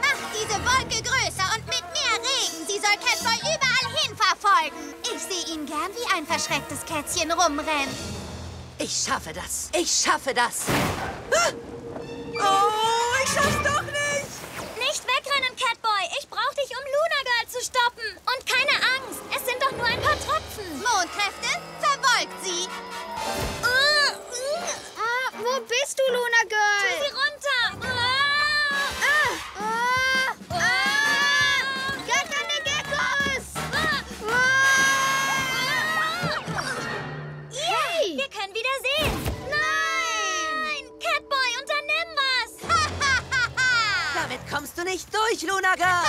Macht diese Wolke größer und mit mehr Regen. Sie soll Catboy überall hin verfolgen. Ich sehe ihn gern wie ein verschrecktes Kätzchen rumrennen. Ich schaffe das. Ich schaffe das. Ah! Oh, ich schaff's doch nicht. Nicht wegrennen, Catboy. Ich brauch dich, um Luna Girl zu stoppen. Und keine Angst. Es sind doch nur ein paar Tropfen. Mondkräfte, verfolgt sie. Uh, uh. Ah, wo bist du, Luna Girl? Tu sie runter. Uh. Kommst du nicht durch, Luna Girl?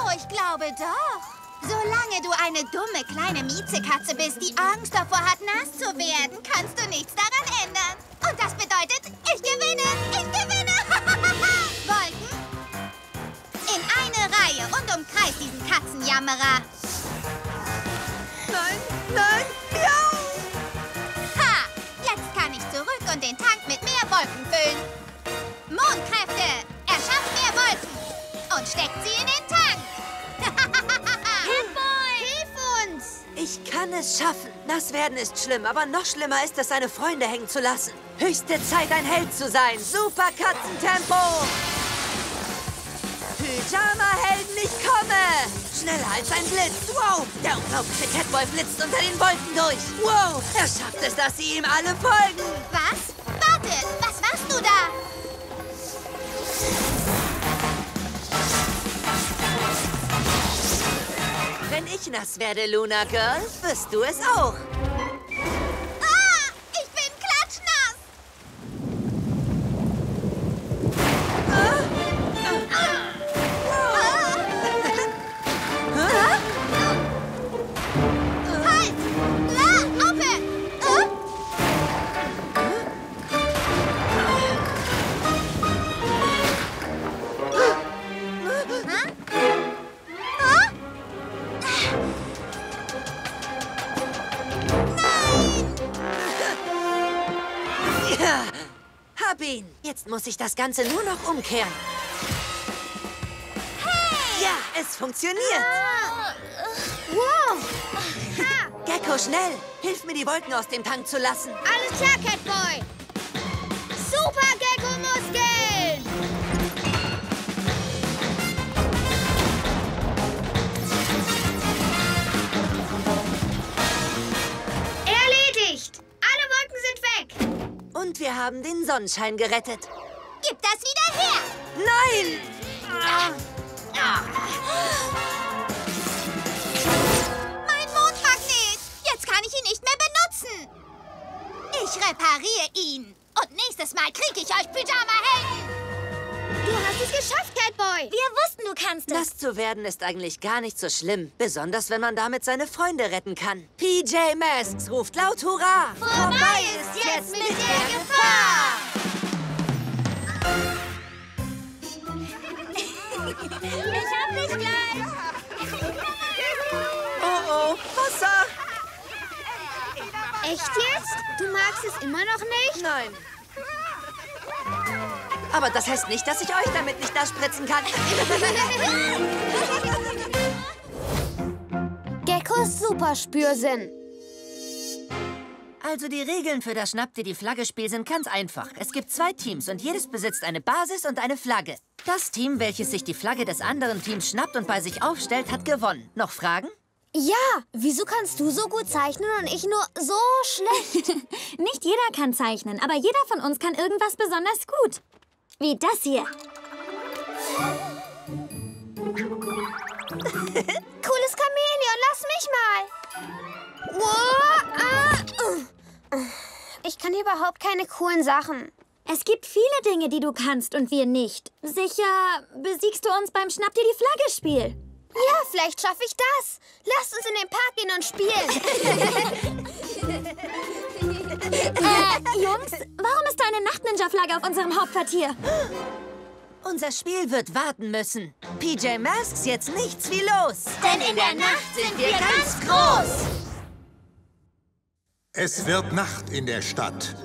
Oh, ich glaube doch. Solange du eine dumme kleine Miezekatze bist, die Angst davor hat, nass zu werden, kannst du nichts daran ändern. Und das bedeutet, ich gewinne, ich gewinne. Wolken in eine Reihe und umkreist diesen Katzenjammerer. Nein, nein, miau. Ha, jetzt kann ich zurück und den Tank mit mehr Wolken füllen. Mondkräfte. Schafft mehr Wolken und steckt sie in den Tank. Catboy, hilf uns! Ich kann es schaffen. Nass werden ist schlimm, aber noch schlimmer ist es, seine Freunde hängen zu lassen. Höchste Zeit, ein Held zu sein. Super Katzentempo! Pyjamahelden, ich komme! Schneller als ein Blitz. Wow! Der unglaubliche Catboy blitzt unter den Wolken durch. Wow! Er schafft es, dass sie ihm alle folgen. Was? Warte! Was machst du da? Wenn ich nass werde, Luna Girl, wirst du es auch. Ah, ich bin klatschnass. Ah. Ah. Ah. Ah. Ah. Halt! La, aufhören! Ah. Ah. Ah. Hab ihn! Jetzt muss ich das Ganze nur noch umkehren. Hey! Ja, es funktioniert! Oh. Wow! Ha. Gecko, schnell! Hilf mir, die Wolken aus dem Tank zu lassen. Alles klar, Catboy! Super Gecko-Muskeln! Erledigt! Alle Wolken sind weg! Und wir haben den Sonnenschein gerettet. Gib das wieder her! Nein! Mein Mondmagnet! Jetzt kann ich ihn nicht mehr benutzen. Ich repariere ihn. Und nächstes Mal kriege ich euch Pyjamahelden. Du hast es geschafft, Catboy. Wir wussten, du kannst es. Nass zu werden ist eigentlich gar nicht so schlimm. Besonders, wenn man damit seine Freunde retten kann. P J Masks ruft laut Hurra! Vorbei, Vorbei ist jetzt mit, mit der Gefahr! Ich hab dich gleich! Oh oh, Wasser! Echt jetzt? Du magst es immer noch nicht? Nein. Aber das heißt nicht, dass ich euch damit nicht abspritzen kann. Geckos Superspürsinn. Also die Regeln für das Schnapp dir die Flagge-Spiel sind ganz einfach. Es gibt zwei Teams und jedes besitzt eine Basis und eine Flagge. Das Team, welches sich die Flagge des anderen Teams schnappt und bei sich aufstellt, hat gewonnen. Noch Fragen? Ja, wieso kannst du so gut zeichnen und ich nur so schlecht? Nicht jeder kann zeichnen, aber jeder von uns kann irgendwas besonders gut. Wie das hier. Cooles Chamäleon, lass mich mal. Wow, ah, uh. Ich kann überhaupt keine coolen Sachen. Es gibt viele Dinge, die du kannst und wir nicht. Sicher besiegst du uns beim Schnapp dir die Flagge-Spiel. Ja, vielleicht schaffe ich das. Lasst uns in den Park gehen und spielen. äh, Jungs, warum ist da eine Nacht-Ninja-Flagge auf unserem Hauptquartier? Unser Spiel wird warten müssen. P J Masks, jetzt nichts wie los. Denn in der Nacht sind wir ganz groß. Es wird Nacht in der Stadt.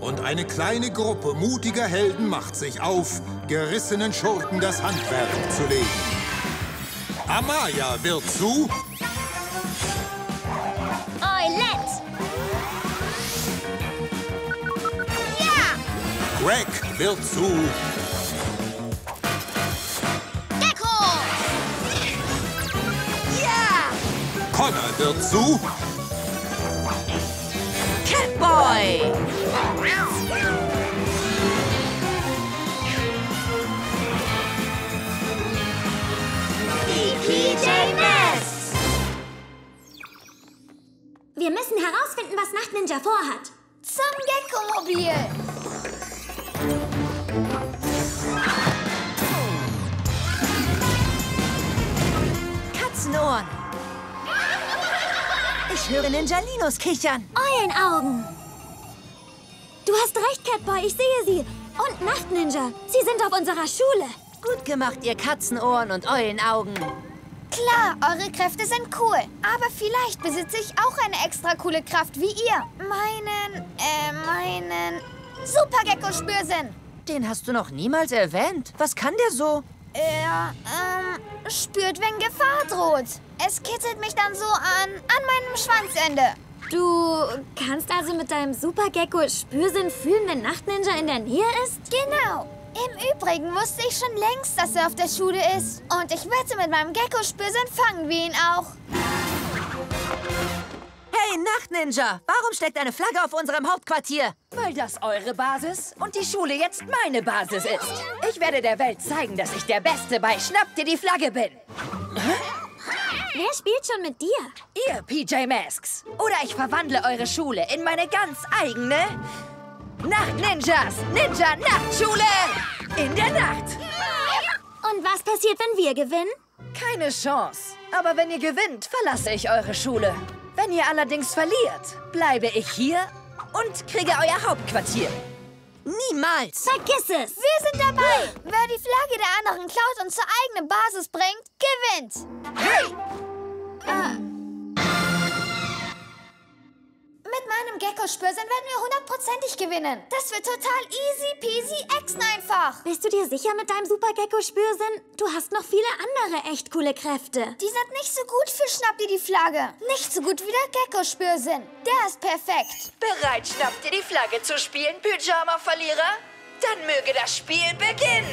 Und eine kleine Gruppe mutiger Helden macht sich auf, gerissenen Schurken das Handwerk zu legen. Amaya wird zu... Eulette! Ja! Greg wird zu... Gecko! Ja! Connor wird zu... Catboy! Die P J Masks! Wir müssen herausfinden, was Nacht-Ninja vorhat. Zum Gecko-Mobil! Katzenohren! Ich höre Ninjalinos kichern. Eulenaugen. Du hast recht, Catboy. Ich sehe sie. Und Nacht-Ninja. Sie sind auf unserer Schule. Gut gemacht, ihr Katzenohren und Eulenaugen. Klar, eure Kräfte sind cool. Aber vielleicht besitze ich auch eine extra coole Kraft wie ihr. Meinen, äh, meinen... Super-Gecko-Spürsinn. Den hast du noch niemals erwähnt. Was kann der so? Er, ähm, spürt, wenn Gefahr droht. Es kitzelt mich dann so an, an meinem Schwanzende. Du kannst also mit deinem Super-Gecko Spürsinn fühlen, wenn Nacht-Ninja in der Nähe ist? Genau. Im Übrigen wusste ich schon längst, dass er auf der Schule ist. Und ich wette, mit meinem Gecko-Spürsinn fangen wir ihn auch. Hey, Nacht-Ninja, warum steckt eine Flagge auf unserem Hauptquartier? Weil das eure Basis und die Schule jetzt meine Basis ist. Ich werde der Welt zeigen, dass ich der Beste bei Schnapp dir die Flagge bin. Hä? Wer spielt schon mit dir? Ihr, P J Masks. Oder ich verwandle eure Schule in meine ganz eigene... Nacht-Ninjas! Ninja-Nachtschule! In der Nacht! Und was passiert, wenn wir gewinnen? Keine Chance. Aber wenn ihr gewinnt, verlasse ich eure Schule. Wenn ihr allerdings verliert, bleibe ich hier und kriege euer Hauptquartier. Niemals! Vergiss es! Wir sind dabei! Wer die Flagge der anderen klaut und zur eigenen Basis bringt, gewinnt! Hey! Äh. Mit meinem Gecko-Spürsinn werden wir hundertprozentig gewinnen. Das wird total easy peasy exen einfach. Bist du dir sicher mit deinem Super-Gecko-Spürsinn? Du hast noch viele andere echt coole Kräfte. Die sind nicht so gut für Schnapp dir die Flagge. Nicht so gut wie der Gecko-Spürsinn. Der ist perfekt. Bereit, Schnapp dir die Flagge zu spielen, Pyjama-Verlierer? Dann möge das Spiel beginnen.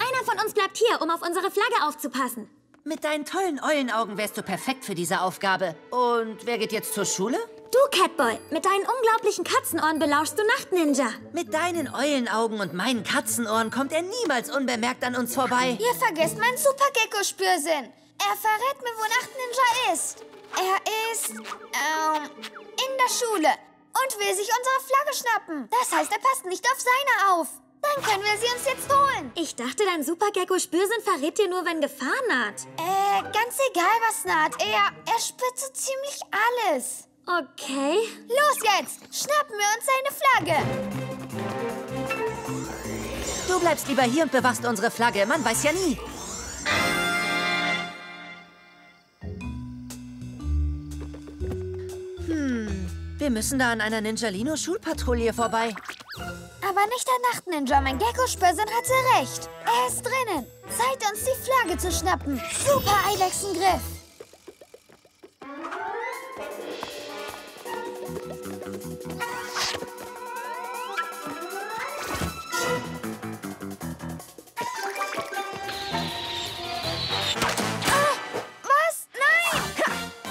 Einer von uns bleibt hier, um auf unsere Flagge aufzupassen. Mit deinen tollen Eulenaugen wärst du perfekt für diese Aufgabe. Und wer geht jetzt zur Schule? Du, Catboy, mit deinen unglaublichen Katzenohren belauschst du Nacht-Ninja. Mit deinen Eulenaugen und meinen Katzenohren kommt er niemals unbemerkt an uns vorbei. Ihr vergesst meinen Super-Gecko-Spürsinn. Er verrät mir, wo Nacht-Ninja ist. Er ist, ähm, in der Schule und will sich unsere Flagge schnappen. Das heißt, er passt nicht auf seine auf. Dann können wir sie uns jetzt holen. Ich dachte, dein Super-Gecko-Spürsinn verrät dir nur, wenn Gefahr naht. Äh, ganz egal, was naht. Er, er spürt so ziemlich alles. Okay. Los jetzt! Schnappen wir uns seine Flagge! Du bleibst lieber hier und bewachst unsere Flagge. Man weiß ja nie. Hm, wir müssen da an einer Ninjalino-Schulpatrouille vorbei. Aber nicht der Nacht-Ninja. Mein Gecko-Spürsinn hatte recht. Er ist drinnen. Zeit, uns die Flagge zu schnappen. Super Eidechsengriff.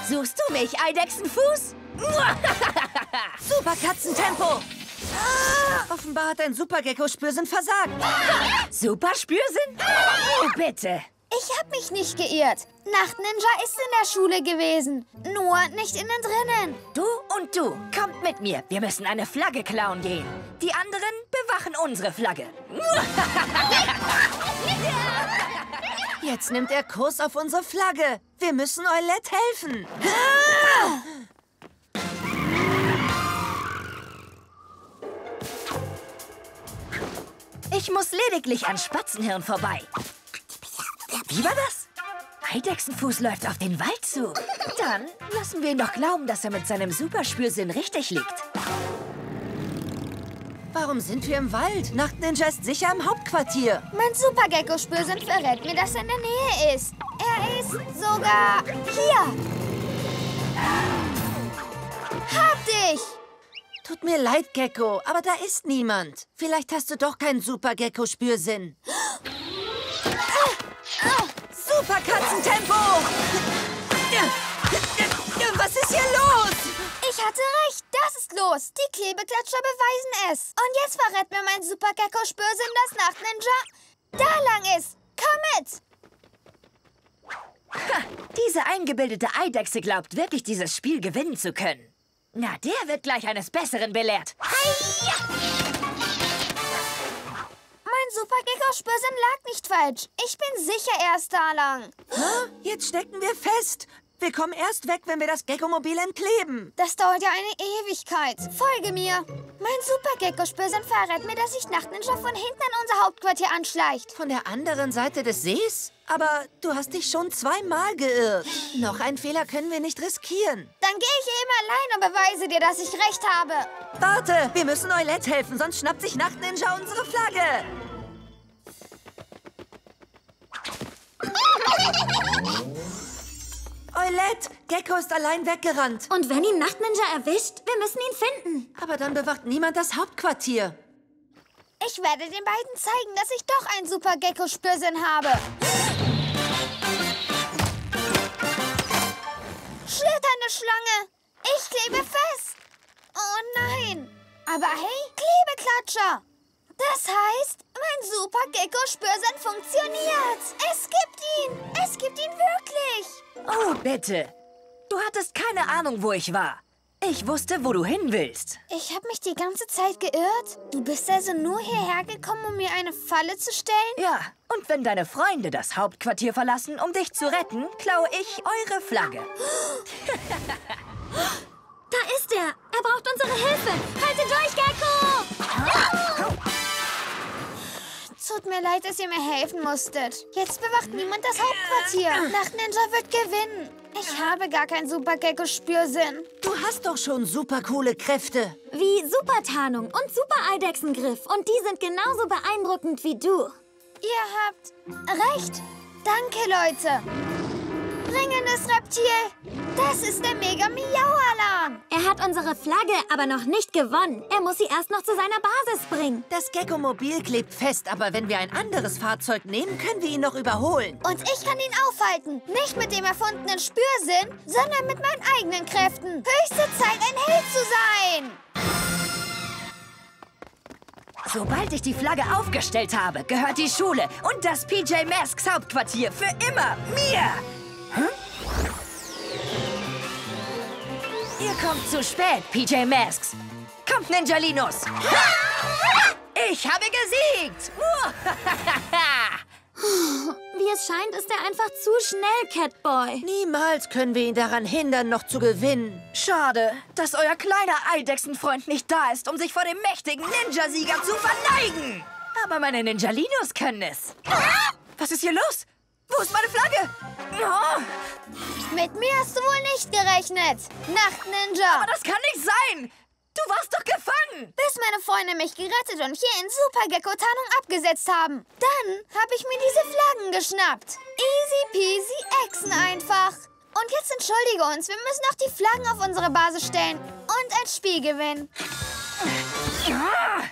Suchst du mich, Eidechsenfuß? Super Katzentempo! Ah! Offenbar hat ein Super-Gecko-Spürsinn versagt. Ah! Super-Spürsinn? Ah! Oh, bitte! Ich hab mich nicht geirrt. Nacht-Ninja ist in der Schule gewesen. Nur nicht innen drinnen. Du und du, kommt mit mir. Wir müssen eine Flagge klauen gehen. Die anderen bewachen unsere Flagge. Jetzt nimmt er Kurs auf unsere Flagge. Wir müssen Eulette helfen. Ah! Ich muss lediglich an Spatzenhirn vorbei. Wie war das? Eidechsenfuß läuft auf den Wald zu. Dann lassen wir ihn doch glauben, dass er mit seinem Superspürsinn richtig liegt. Warum sind wir im Wald? Nacht-Ninja ist sicher im Hauptquartier. Mein Super-Gecko-Spürsinn verrät mir, dass er in der Nähe ist. Er ist sogar hier. Hab dich! Tut mir leid, Gecko, aber da ist niemand. Vielleicht hast du doch keinen Super-Gecko-Spürsinn. Oh, Superkatzentempo! Was ist hier los? Ich hatte recht, das ist los. Die Klebeklatscher beweisen es. Und jetzt verrät mir mein Super-Gecko-Spürsinn, dass Nacht-Ninja da lang ist. Komm mit! Ha, diese eingebildete Eidechse glaubt wirklich, dieses Spiel gewinnen zu können. Na, der wird gleich eines Besseren belehrt. Heia! Mein Super-Gecko-Spürsinn lag nicht falsch. Ich bin sicher erst da lang. Jetzt stecken wir fest. Wir kommen erst weg, wenn wir das Geckomobil entkleben. Das dauert ja eine Ewigkeit. Folge mir. Mein Super-Gecko-Spürsinn verrät mir, dass sich Nacht-Ninja von hinten an unser Hauptquartier anschleicht. Von der anderen Seite des Sees? Aber du hast dich schon zweimal geirrt. Noch einen Fehler können wir nicht riskieren. Dann gehe ich eben allein und beweise dir, dass ich recht habe. Warte, wir müssen Eulette helfen, sonst schnappt sich Nacht-Ninja unsere Flagge. Eulette, Gecko ist allein weggerannt. Und wenn ihn Nacht-Ninja erwischt, wir müssen ihn finden. Aber dann bewacht niemand das Hauptquartier. Ich werde den beiden zeigen, dass ich doch einen Super-Gecko-Spürsinn habe. Schlitternde Schlange! Ich klebe fest! Oh nein! Aber hey, Klebeklatscher! Das heißt, mein Super-Gecko-Spürsinn funktioniert! Es gibt ihn! Es gibt ihn wirklich! Oh, bitte! Du hattest keine Ahnung, wo ich war. Ich wusste, wo du hin willst. Ich habe mich die ganze Zeit geirrt. Du bist also nur hierher gekommen, um mir eine Falle zu stellen? Ja, und wenn deine Freunde das Hauptquartier verlassen, um dich zu retten, klaue ich eure Flagge. Da ist er. Er braucht unsere Hilfe. Haltet durch, Gecko! Tut mir leid, dass ihr mir helfen musstet. Jetzt bewacht niemand das Hauptquartier. Nacht-Ninja wird gewinnen. Ich habe gar keinen Super-Gecko-Spürsinn. Du hast doch schon super coole Kräfte. Wie Supertarnung und Super-Eidechsengriff. Und die sind genauso beeindruckend wie du. Ihr habt recht. Danke, Leute. Ringendes Reptil. Das ist der Mega-Miau-Alarm. Er hat unsere Flagge aber noch nicht gewonnen. Er muss sie erst noch zu seiner Basis bringen. Das Gecko-Mobil klebt fest, aber wenn wir ein anderes Fahrzeug nehmen, können wir ihn noch überholen. Und ich kann ihn aufhalten. Nicht mit dem erfundenen Spürsinn, sondern mit meinen eigenen Kräften. Höchste Zeit, ein Held zu sein. Sobald ich die Flagge aufgestellt habe, gehört die Schule und das P J Masks Hauptquartier für immer mir. Hm? Ihr kommt zu spät, P J Masks. Kommt, Ninjalinos. Ich habe gesiegt. Wie es scheint, ist er einfach zu schnell, Catboy. Niemals können wir ihn daran hindern, noch zu gewinnen. Schade, dass euer kleiner Eidechsenfreund nicht da ist, um sich vor dem mächtigen Ninja-Sieger zu verneigen. Aber meine Ninjalinos können es. Was ist hier los? Wo ist meine Flagge? Oh. Mit mir hast du wohl nicht gerechnet, Nacht-Ninja. Aber das kann nicht sein. Du warst doch gefangen. Bis meine Freunde mich gerettet und hier in Super-Gecko-Tarnung abgesetzt haben. Dann habe ich mir diese Flaggen geschnappt. Easy peasy Echsen einfach. Und jetzt entschuldige uns, wir müssen noch die Flaggen auf unsere Basis stellen und ein Spiel gewinnen. Ja.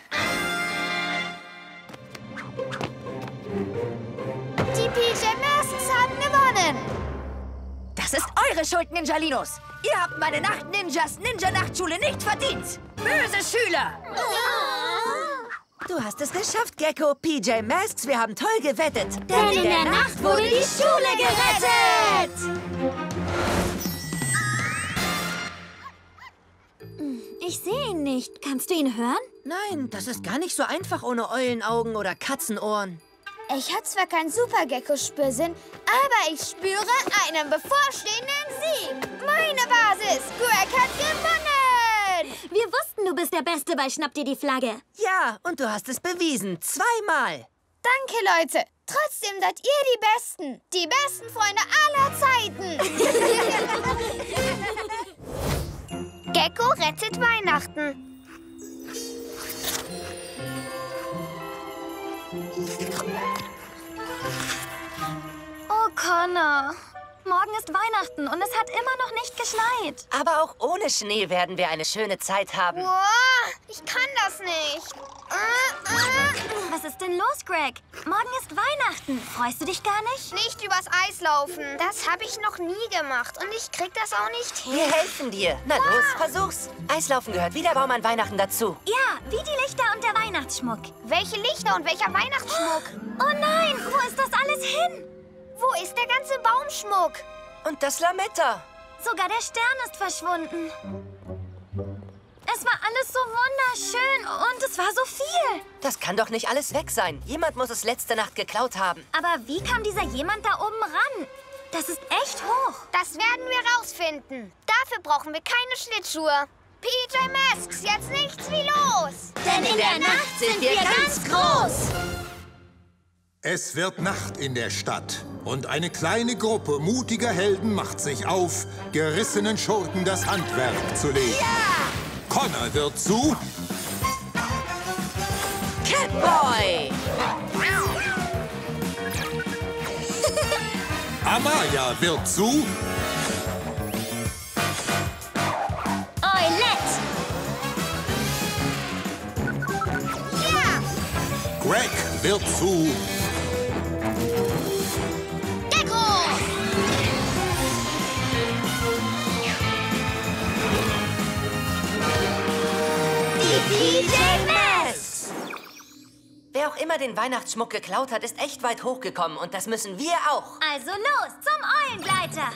Die P J Masks haben gewonnen! Das ist eure Schuld, Ninjalinos! Ihr habt meine Nacht-Ninjas Ninja-Nachtschule nicht verdient! Böse Schüler! Oh. Du hast es geschafft, Gecko. P J Masks, wir haben toll gewettet. Denn, Denn in, in der, der Nacht, Nacht wurde die Schule gerettet! Ich sehe ihn nicht. Kannst du ihn hören? Nein, das ist gar nicht so einfach ohne Eulenaugen oder Katzenohren. Ich habe zwar keinen Super-Gecko-Spürsinn, aber ich spüre einen bevorstehenden Sieg. Meine Basis! Greg hat gewonnen! Wir wussten Du bist der Beste bei Schnapp dir die Flagge. Ja, und du hast es bewiesen. Zweimal. Danke, Leute. Trotzdem seid ihr die Besten. Die besten Freunde aller Zeiten. Gecko rettet Weihnachten. Oh, Connor. Morgen ist Weihnachten und es hat immer noch nicht geschneit. Aber auch ohne Schnee werden wir eine schöne Zeit haben. Wow, ich kann das nicht. Äh, äh. Was ist denn los, Greg? Morgen ist Weihnachten. Freust du dich gar nicht? Nicht übers Eis laufen. Das habe ich noch nie gemacht und ich krieg das auch nicht hin. Wir helfen dir. Na wow. Los, versuch's. Eislaufen gehört wie der Baum an Weihnachten dazu. Ja, wie die Lichter und der Weihnachtsschmuck. Welche Lichter und welcher Weihnachtsschmuck? Oh nein, wo ist das alles hin? Wo ist der ganze Baumschmuck? Und das Lametta. Sogar der Stern ist verschwunden. Es war alles so wunderschön und es war so viel. Das kann doch nicht alles weg sein. Jemand muss es letzte Nacht geklaut haben. Aber wie kam dieser jemand da oben ran? Das ist echt hoch. Das werden wir rausfinden. Dafür brauchen wir keine Schlittschuhe. P J Masks, jetzt nichts wie los. Denn in der Nacht sind wir ganz groß. Es wird Nacht in der Stadt und eine kleine Gruppe mutiger Helden macht sich auf, gerissenen Schurken das Handwerk zu legen. Ja! Connor wird zu... Catboy! Amaya wird zu... Eulette! Ja! Greg wird zu... P J Masks! Wer auch immer den Weihnachtsschmuck geklaut hat, ist echt weit hochgekommen und das müssen wir auch. Also los, zum Eulengleiter!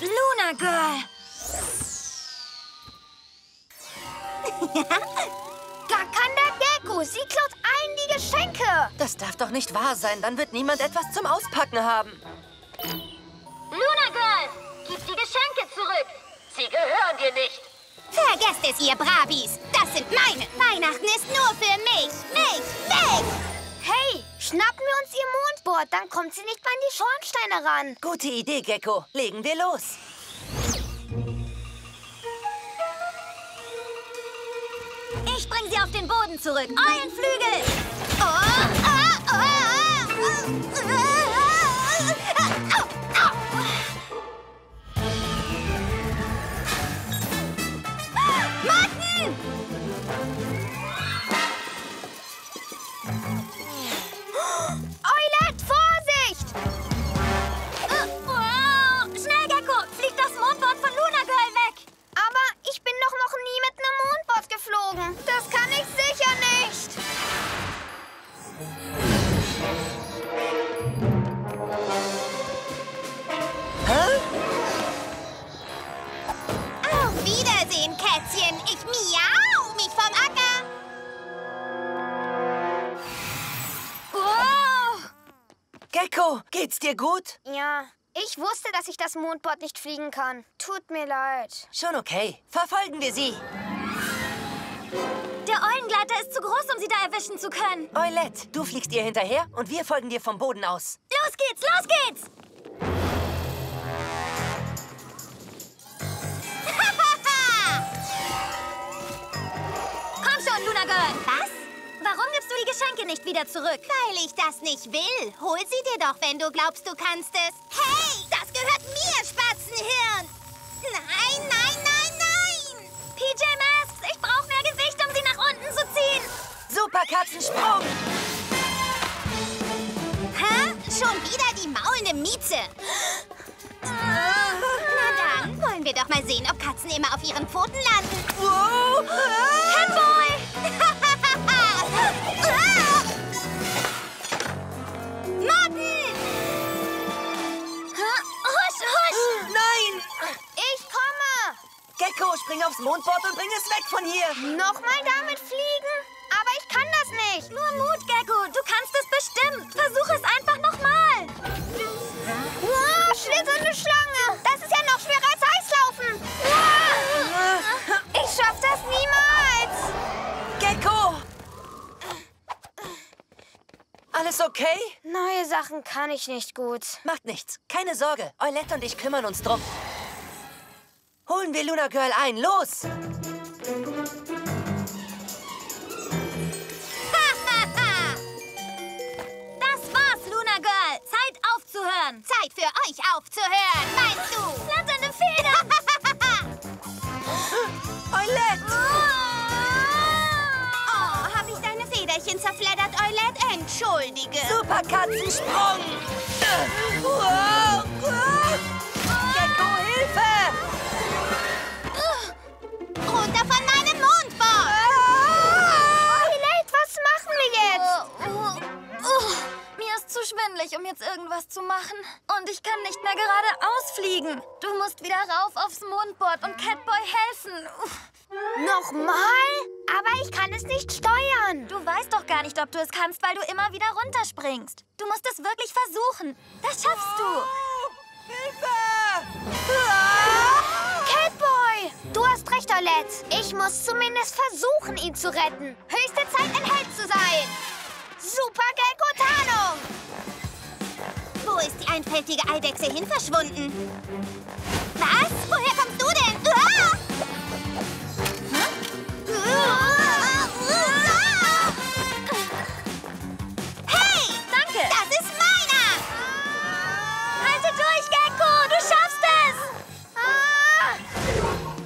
Luna Girl. Da kann der Gecko. Sie klaut allen die Geschenke. Das darf doch nicht wahr sein. Dann wird niemand etwas zum Auspacken haben. Luna Girl, gib die Geschenke zurück. Sie gehören dir nicht. Vergesst es, ihr Brabis. Das sind meine. Weihnachten ist nur für mich. Mich, mich. Hey, schnappen wir uns ihr Mondboard, dann kommt sie nicht mal an die Schornsteine ran. Gute Idee, Gecko. Legen wir los. Ich bring sie auf den Boden zurück. Eulenflügel! Oh, oh, oh, oh, oh, oh, oh. Martin! Das kann ich sicher nicht. Hä? Auf Wiedersehen, Kätzchen. Ich miau mich vom Acker. Wow. Gecko, geht's dir gut? Ja. Ich wusste, dass ich das Mondboard nicht fliegen kann. Tut mir leid. Schon okay. Verfolgen wir sie. Der Eulengleiter ist zu groß, um sie da erwischen zu können. Eulette, du fliegst ihr hinterher und wir folgen dir vom Boden aus. Los geht's, los geht's! Komm schon, Luna Girl! Was? Warum gibst du die Geschenke nicht wieder zurück? Weil ich das nicht will. Hol sie dir doch, wenn du glaubst, du kannst es. Hey, das gehört mir, Spatzenhirn! Nein, nein, nein, nein! P J Masks, ich brauche mehr Gewicht, um sie nach unten zu ziehen. Super Katzensprung! Hä? Schon wieder die maulende Mieze. Ah. will doch mal sehen, ob Katzen immer auf ihren Pfoten landen. Wow. Catboy! Motten! Husch, husch! Nein! Ich komme! Gecko, spring aufs Mondboard und bring es weg von hier! Nochmal damit fliegen? Aber ich kann das nicht! Nur Mut, Gecko! Du kannst es bestimmt! Versuch es einfach nochmal! Wow, schlitternde Schlange! Das ist ja noch schwerer als Eislaufen! Wow. Ich schaff das niemals! Gecko! Alles okay? Neue Sachen kann ich nicht gut. Macht nichts. Keine Sorge. Eulette und ich kümmern uns drum. Holen wir Luna Girl ein. Los! Zeit für euch aufzuhören, weißt du? Flatternde Federn! Eulette! Oh, oh habe ich deine Federchen zerfleddert, Eulette? Entschuldige. Super Katzensprung! Wow. Gecko, Hilfe! Runter von meinem Mondbord! Oh, Eulette, was machen wir jetzt? Oh, oh, oh. Mir ist zu schwindelig, um jetzt irgendwas zu machen. Und ich kann nicht mehr geradeaus fliegen. Du musst wieder rauf aufs Mondboard und Catboy helfen. Uff. Nochmal? Aber ich kann es nicht steuern. Du weißt doch gar nicht, ob du es kannst, weil du immer wieder runterspringst. Du musst es wirklich versuchen. Das schaffst du. Oh, Hilfe! Ah! Catboy! Du hast recht, Eulette. Ich muss zumindest versuchen, ihn zu retten. Höchste Zeit, ein Held zu sein. Super Gecko-Tarnung! Wo ist die einfältige Eidechse hin verschwunden? Was? Woher kommst du denn? Uah! Huh? Uah! Uah! Hey! Danke! Das ist meiner! Halte durch, Gecko! Du schaffst es! Ah!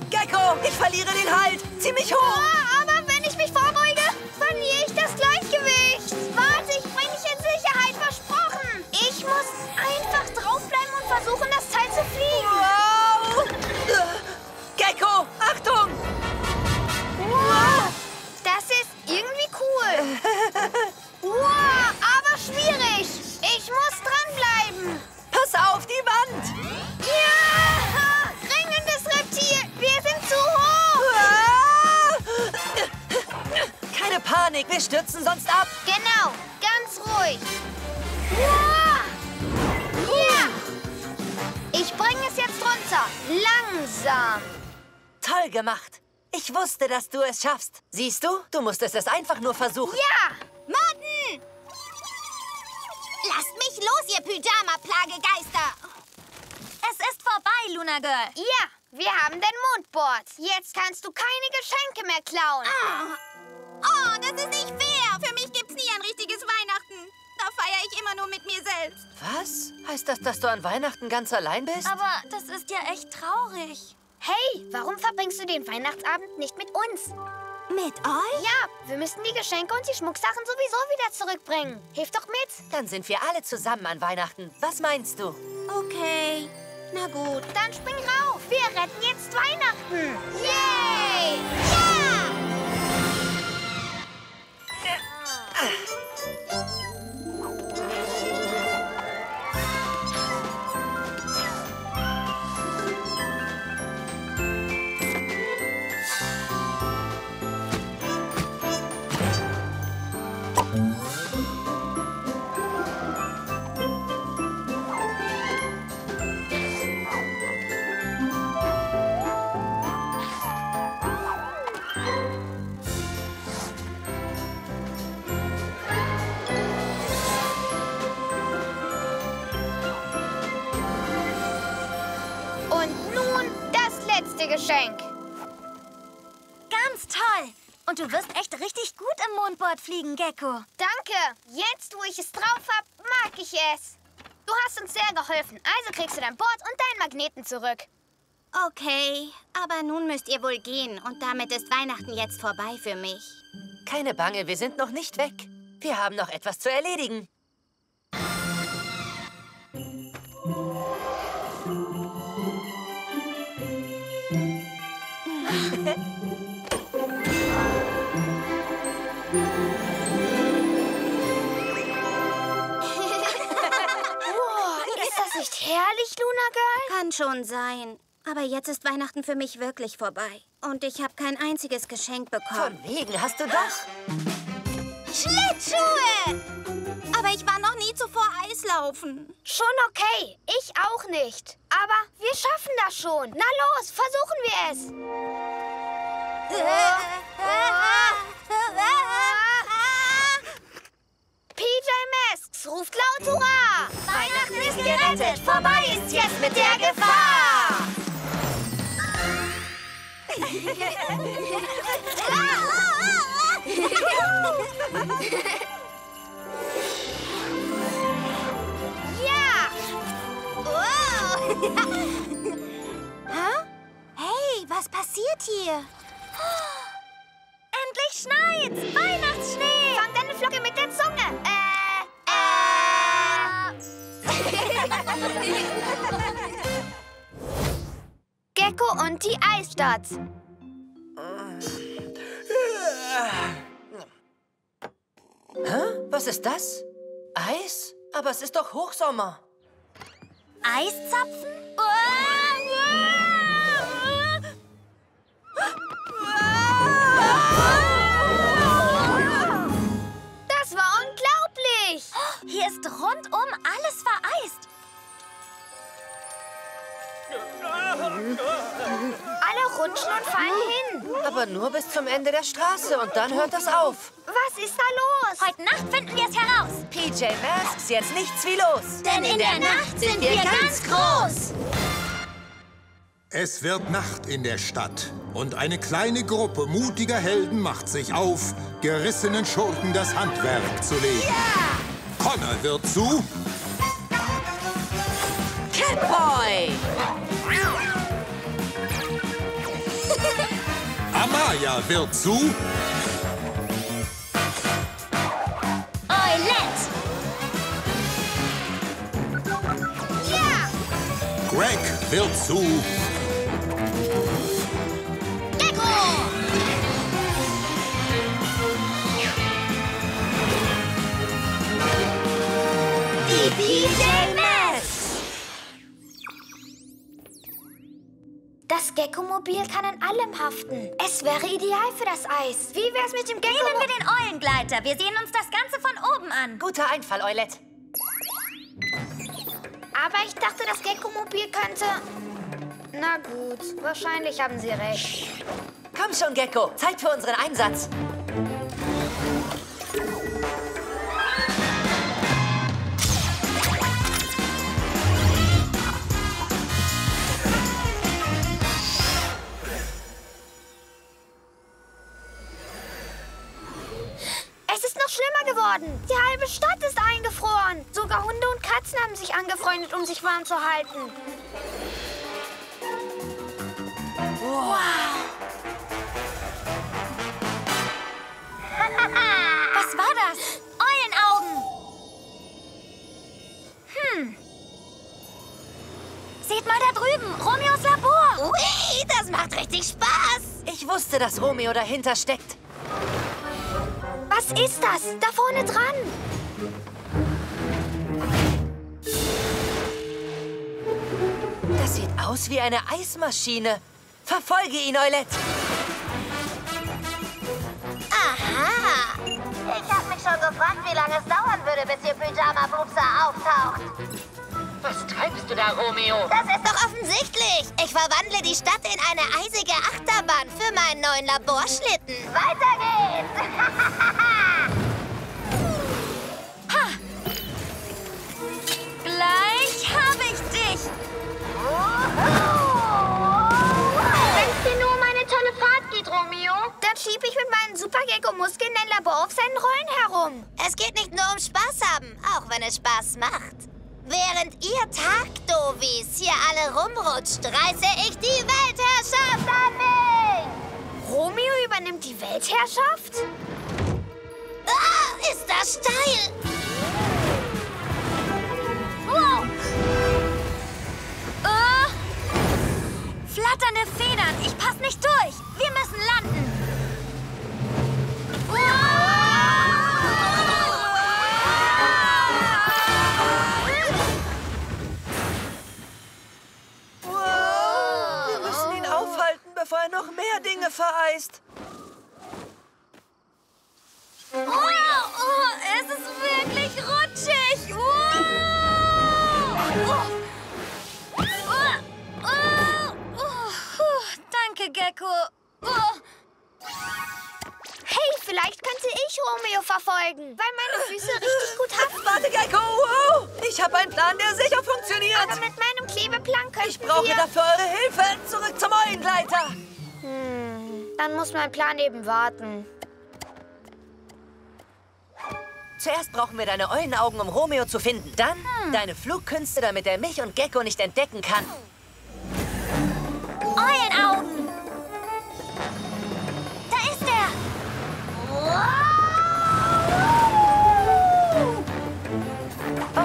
Gecko, ich verliere den Halt! Zieh mich hoch! Ah, aber wenn ich mich vorbeuge, verliere ich das Gleichgewicht! Warte, ich bringe dich in Sicherheit, versprochen! Ich muss einfach draufbleiben und versuchen, das Teil zu fliegen! Wow. Gecko, Achtung! Wow. Das ist irgendwie cool! Wow, aber schwierig! Ich muss dranbleiben! Pass auf die Wand! Ja! Ringendes Reptil! Wir sind zu hoch! Wow. Keine Panik, wir stürzen sonst ab. Genau, ganz ruhig. Wow. Ja. Ich bringe es jetzt runter. Langsam. Toll gemacht. Ich wusste, dass du es schaffst. Siehst du, du musstest es einfach nur versuchen. Ja. Motten! Lasst mich los, ihr Pyjama-Plagegeister. Es ist vorbei, Luna Girl. Ja, wir haben dein Mondboard. Jetzt kannst du keine Geschenke mehr klauen. Ah. Oh, das ist nicht fair. Für mich gibt's nie ein richtiges Weihnachten. Da feiere ich immer nur mit mir selbst. Was? Heißt das, dass du an Weihnachten ganz allein bist? Aber das ist ja echt traurig. Hey, warum verbringst du den Weihnachtsabend nicht mit uns? Mit euch? Ja, wir müssen die Geschenke und die Schmucksachen sowieso wieder zurückbringen. Hilf doch mit. Dann sind wir alle zusammen an Weihnachten. Was meinst du? Okay, na gut. Dann spring rauf. Wir retten jetzt Weihnachten. Yay! Yay! Geschenk. Ganz toll. Und du wirst echt richtig gut im Mondboard fliegen, Gecko. Danke. Jetzt, wo ich es drauf hab, mag ich es. Du hast uns sehr geholfen. Also kriegst du dein Board und deinen Magneten zurück. Okay, aber nun müsst ihr wohl gehen. Und damit ist Weihnachten jetzt vorbei für mich. Keine Bange, wir sind noch nicht weg. Wir haben noch etwas zu erledigen. gefährlich, Luna Girl? Kann schon sein. Aber jetzt ist Weihnachten für mich wirklich vorbei. Und ich habe kein einziges Geschenk bekommen. Von wegen hast du das? Schlittschuhe! Aber ich war noch nie zuvor Eislaufen. Schon okay. Ich auch nicht. Aber wir schaffen das schon. Na los, versuchen wir es. P J Masks ruft laut Hurra! Weihnachten ist gerettet. Vorbei ist jetzt mit der Gefahr. Ja! Oh. Huh? Hey, was passiert hier? Endlich schneit's! Weihnachtsschnee! Fang deine Flocke mit der Zunge! Äh, äh. Gecko und die Eisstadt. Hä? Was ist das? Eis? Aber es ist doch Hochsommer. Eiszapfen? Das war unglaublich! Hier ist rundum alles vereist. Alle rutschen und fallen hin. Aber nur bis zum Ende der Straße und dann hört das auf. Was ist da los? Heute Nacht finden wir es heraus. P J Masks, jetzt nichts wie los. Denn in der Nacht sind wir ganz groß. Es wird Nacht in der Stadt. Und eine kleine Gruppe mutiger Helden macht sich auf, gerissenen Schurken das Handwerk zu legen. Yeah! Connor wird zu... Catboy! Amaya wird zu... Eulette! Ja! Greg wird zu... Gecko! Die P J Masks! Das Geckomobil kann an allem haften. Es wäre ideal für das Eis. Wie wär's mit dem Gecko? Nehmen wir den Eulengleiter. Wir sehen uns das Ganze von oben an. Guter Einfall, Eulette. Aber ich dachte, das Geckomobil könnte... Na gut, wahrscheinlich haben Sie recht. Komm schon, Gecko. Zeit für unseren Einsatz. Schlimmer geworden. Die halbe Stadt ist eingefroren. Sogar Hunde und Katzen haben sich angefreundet, um sich warm zu halten. Wow. Was war das? Eulenaugen. Hm. Seht mal da drüben, Romeos Labor. Ui, das macht richtig Spaß. Ich wusste, dass Romeo dahinter steckt. Was ist das? Da vorne dran! Das sieht aus wie eine Eismaschine. Verfolge ihn, Eulette! Aha! Ich hab mich schon gefragt, wie lange es dauern würde, bis ihr Pyjama-Bubsa auftaucht. Was treibst du da, Romeo? Das ist doch offensichtlich! Ich verwandle die Stadt in eine eisige Achterbahn für meinen neuen Laborschlitten. Weiter geht's! Gleich habe ich dich! Wenn es dir nur um eine tolle Fahrt geht, Romeo, dann schiebe ich mit meinen Super-Gecko-Muskeln dein Labor auf seinen Rollen herum. Es geht nicht nur um Spaß haben, auch wenn es Spaß macht. Während ihr Tagdovis hier alle rumrutscht, reiße ich die Weltherrschaft an mich! Romeo übernimmt die Weltherrschaft? Ah, ist das steil! Wow! Oh. Flatternde Federn, ich pass nicht durch. Wir müssen landen. Wow. Zähne vereist. Oh, oh, es ist wirklich rutschig. Wow. Oh, oh, oh, oh. Danke, Gecko. Oh. Hey, vielleicht könnte ich Romeo verfolgen, weil meine Füße richtig gut haften. Warte, Gecko, wow. Ich habe einen Plan, der sicher funktioniert. Aber mit meinem Klebeplan könnten Ich brauche wir... dafür eure Hilfe. Zurück zum Eulenleiter. Hm, dann muss mein Plan eben warten. Zuerst brauchen wir deine Eulenaugen, um Romeo zu finden. Dann hm. deine Flugkünste, damit er mich und Gecko nicht entdecken kann. Eulenaugen! Da ist er! Wow!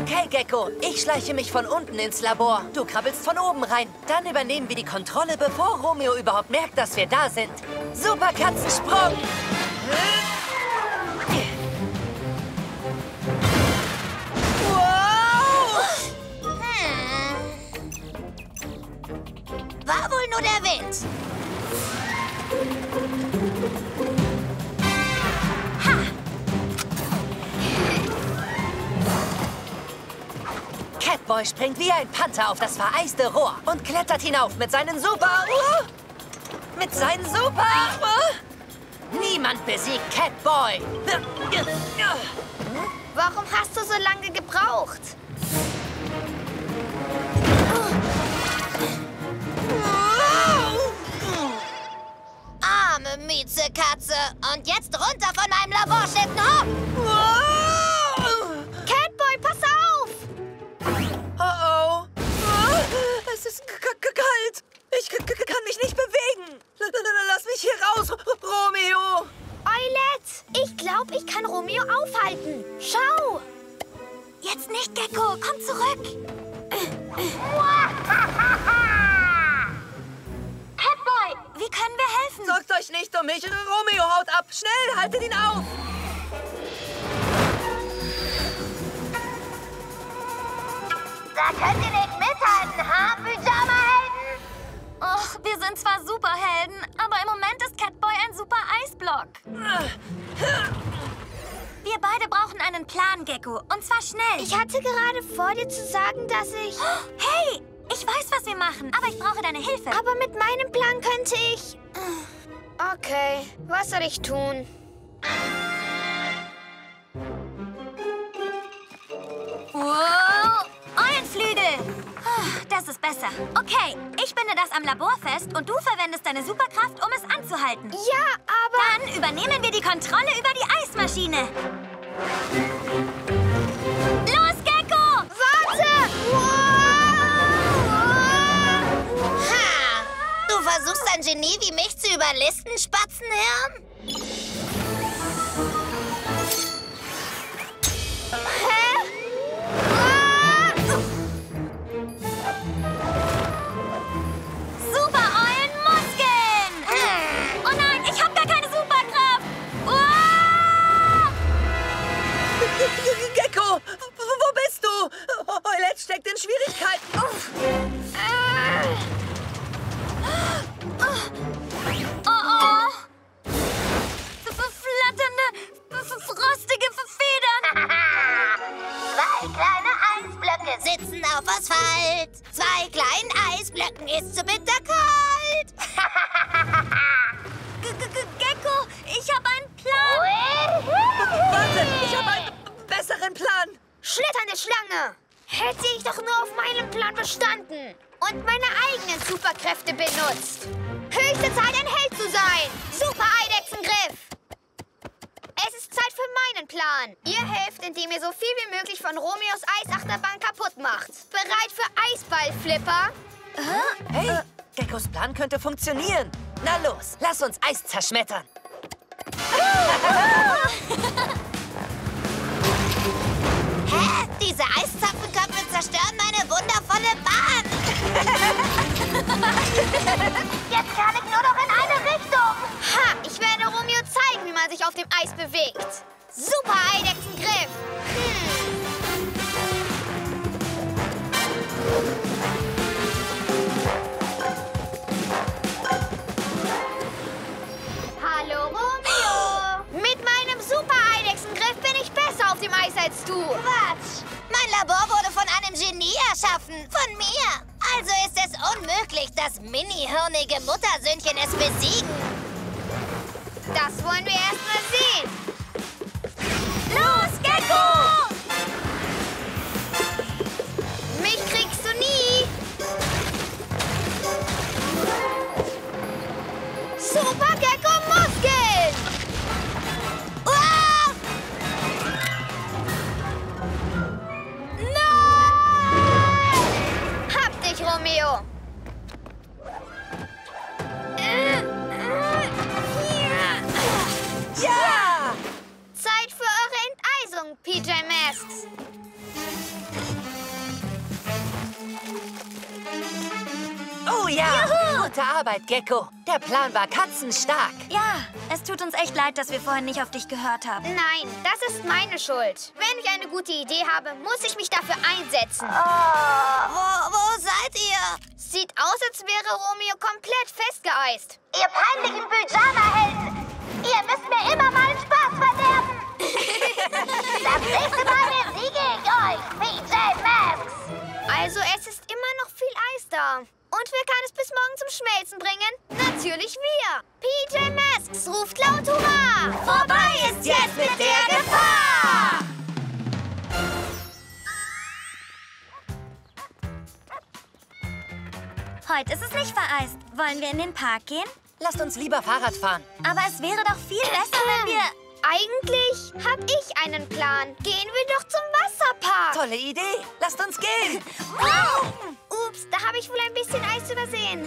Okay, Gecko, ich schleiche mich von unten ins Labor. Du krabbelst von oben rein. Dann übernehmen wir die Kontrolle, bevor Romeo überhaupt merkt, dass wir da sind. Super Katzensprung! War wohl nur der Wind. Ha! Catboy springt wie ein Panther auf das vereiste Rohr und klettert hinauf mit seinen Super... Uh, mit seinen Super... Uh. Niemand besiegt Catboy. Warum hast du so lange gebraucht? Arme Mieze Katze. Und jetzt runter von meinem Laborschlitten. Hopp! Wow. Catboy, pass auf! Oh, oh. Es ist kalt. Ich kann mich nicht bewegen. Lass mich hier raus, Romeo. Eulette, ich glaube, ich kann Romeo aufhalten. Schau! Jetzt nicht, Gecko. Komm zurück. Wie können wir helfen? Sorgt euch nicht um mich. Romeo haut ab. Schnell, haltet ihn auf. Da könnt ihr nicht mithalten, ha, Pyjamahelden? Och, wir sind zwar Superhelden, aber im Moment ist Catboy ein super Eisblock. Wir beide brauchen einen Plan, Gecko. Und zwar schnell. Ich hatte gerade vor, dir zu sagen, dass ich... Hey! Ich weiß, was wir machen, aber ich brauche deine Hilfe. Aber mit meinem Plan könnte ich... Okay, was soll ich tun? Wow! Eulenflügel! Das ist besser. Okay, ich binde das am Labor fest und du verwendest deine Superkraft, um es anzuhalten. Ja, aber... Dann übernehmen wir die Kontrolle über die Eismaschine. Los, Gecko! Warte! Wow! Du versuchst ein Genie wie mich zu überlisten, Spatzenhirn? Hä? Ah! Super Eulenmuskeln! Oh nein, ich hab gar keine Superkraft! Ah! Gecko, wo bist du? Eulette steckt in Schwierigkeiten. Oh. Ah! Oh, oh. Flatternde, frostige Federn. Zwei kleine Eisblöcke sitzen auf Asphalt. Zwei kleinen Eisblöcken ist zu bitterkalt. Gecko, ich habe einen Plan. Warte, ich habe einen besseren Plan. Schlitternde Schlange. Hätte ich doch nur auf meinen Plan bestanden und meine eigenen Superkräfte benutzt. Höchste Zeit, ein Held zu sein. Super Eidechsengriff. Es ist Zeit für meinen Plan. Ihr helft, indem ihr so viel wie möglich von Romeos Eisachterbahn kaputt macht. Bereit für Eisballflipper? Huh? Hey, äh, Geckos Plan könnte funktionieren. Na los, lass uns Eis zerschmettern. Hä? Diese Eiszapfenköpfe zerstören meine wundervolle Bahn. Jetzt kann ich nur noch in eine Richtung. Ha, ich werde Romeo zeigen, wie man sich auf dem Eis bewegt. Super Eidechsengriff. Hm. werden von mir. Also ist es unmöglich, das mini-hirnige Muttersöhnchen es besiegen. Das wollen wir erst mal sehen. Los, Gecko! Mich kriegst du nie. Super Gecko muss gehen! Uah! Nein! Hab dich, Romeo! Äh, äh, ja. Ja! Zeit für eure Enteisung, P J Masks! Oh ja! Juhu! Gute Arbeit, Gecko. Der Plan war katzenstark. Ja, es tut uns echt leid, dass wir vorhin nicht auf dich gehört haben. Nein, das ist meine Schuld. Wenn ich eine gute Idee habe, muss ich mich dafür einsetzen. Oh. Wo, wo seid ihr? Sieht aus, als wäre Romeo komplett festgeeist. Ihr peinlichen Pyjamahelden! Ihr müsst mir immer meinen Spaß verderben! Das nächste Mal besiege ich euch, P J Masks! Also, es ist immer noch viel Eis da. Und wer kann es bis morgen zum Schmelzen bringen? Natürlich wir! P J Masks ruft laut Hurra! Vorbei ist jetzt mit der Gefahr! Heute ist es nicht vereist. Wollen wir in den Park gehen? Lasst uns lieber Fahrrad fahren. Aber es wäre doch viel besser, wenn wir... Eigentlich hab ich einen Plan. Gehen wir doch zum Wasserpark. Tolle Idee. Lasst uns gehen. Wow. Ups, da habe ich wohl ein bisschen Eis übersehen.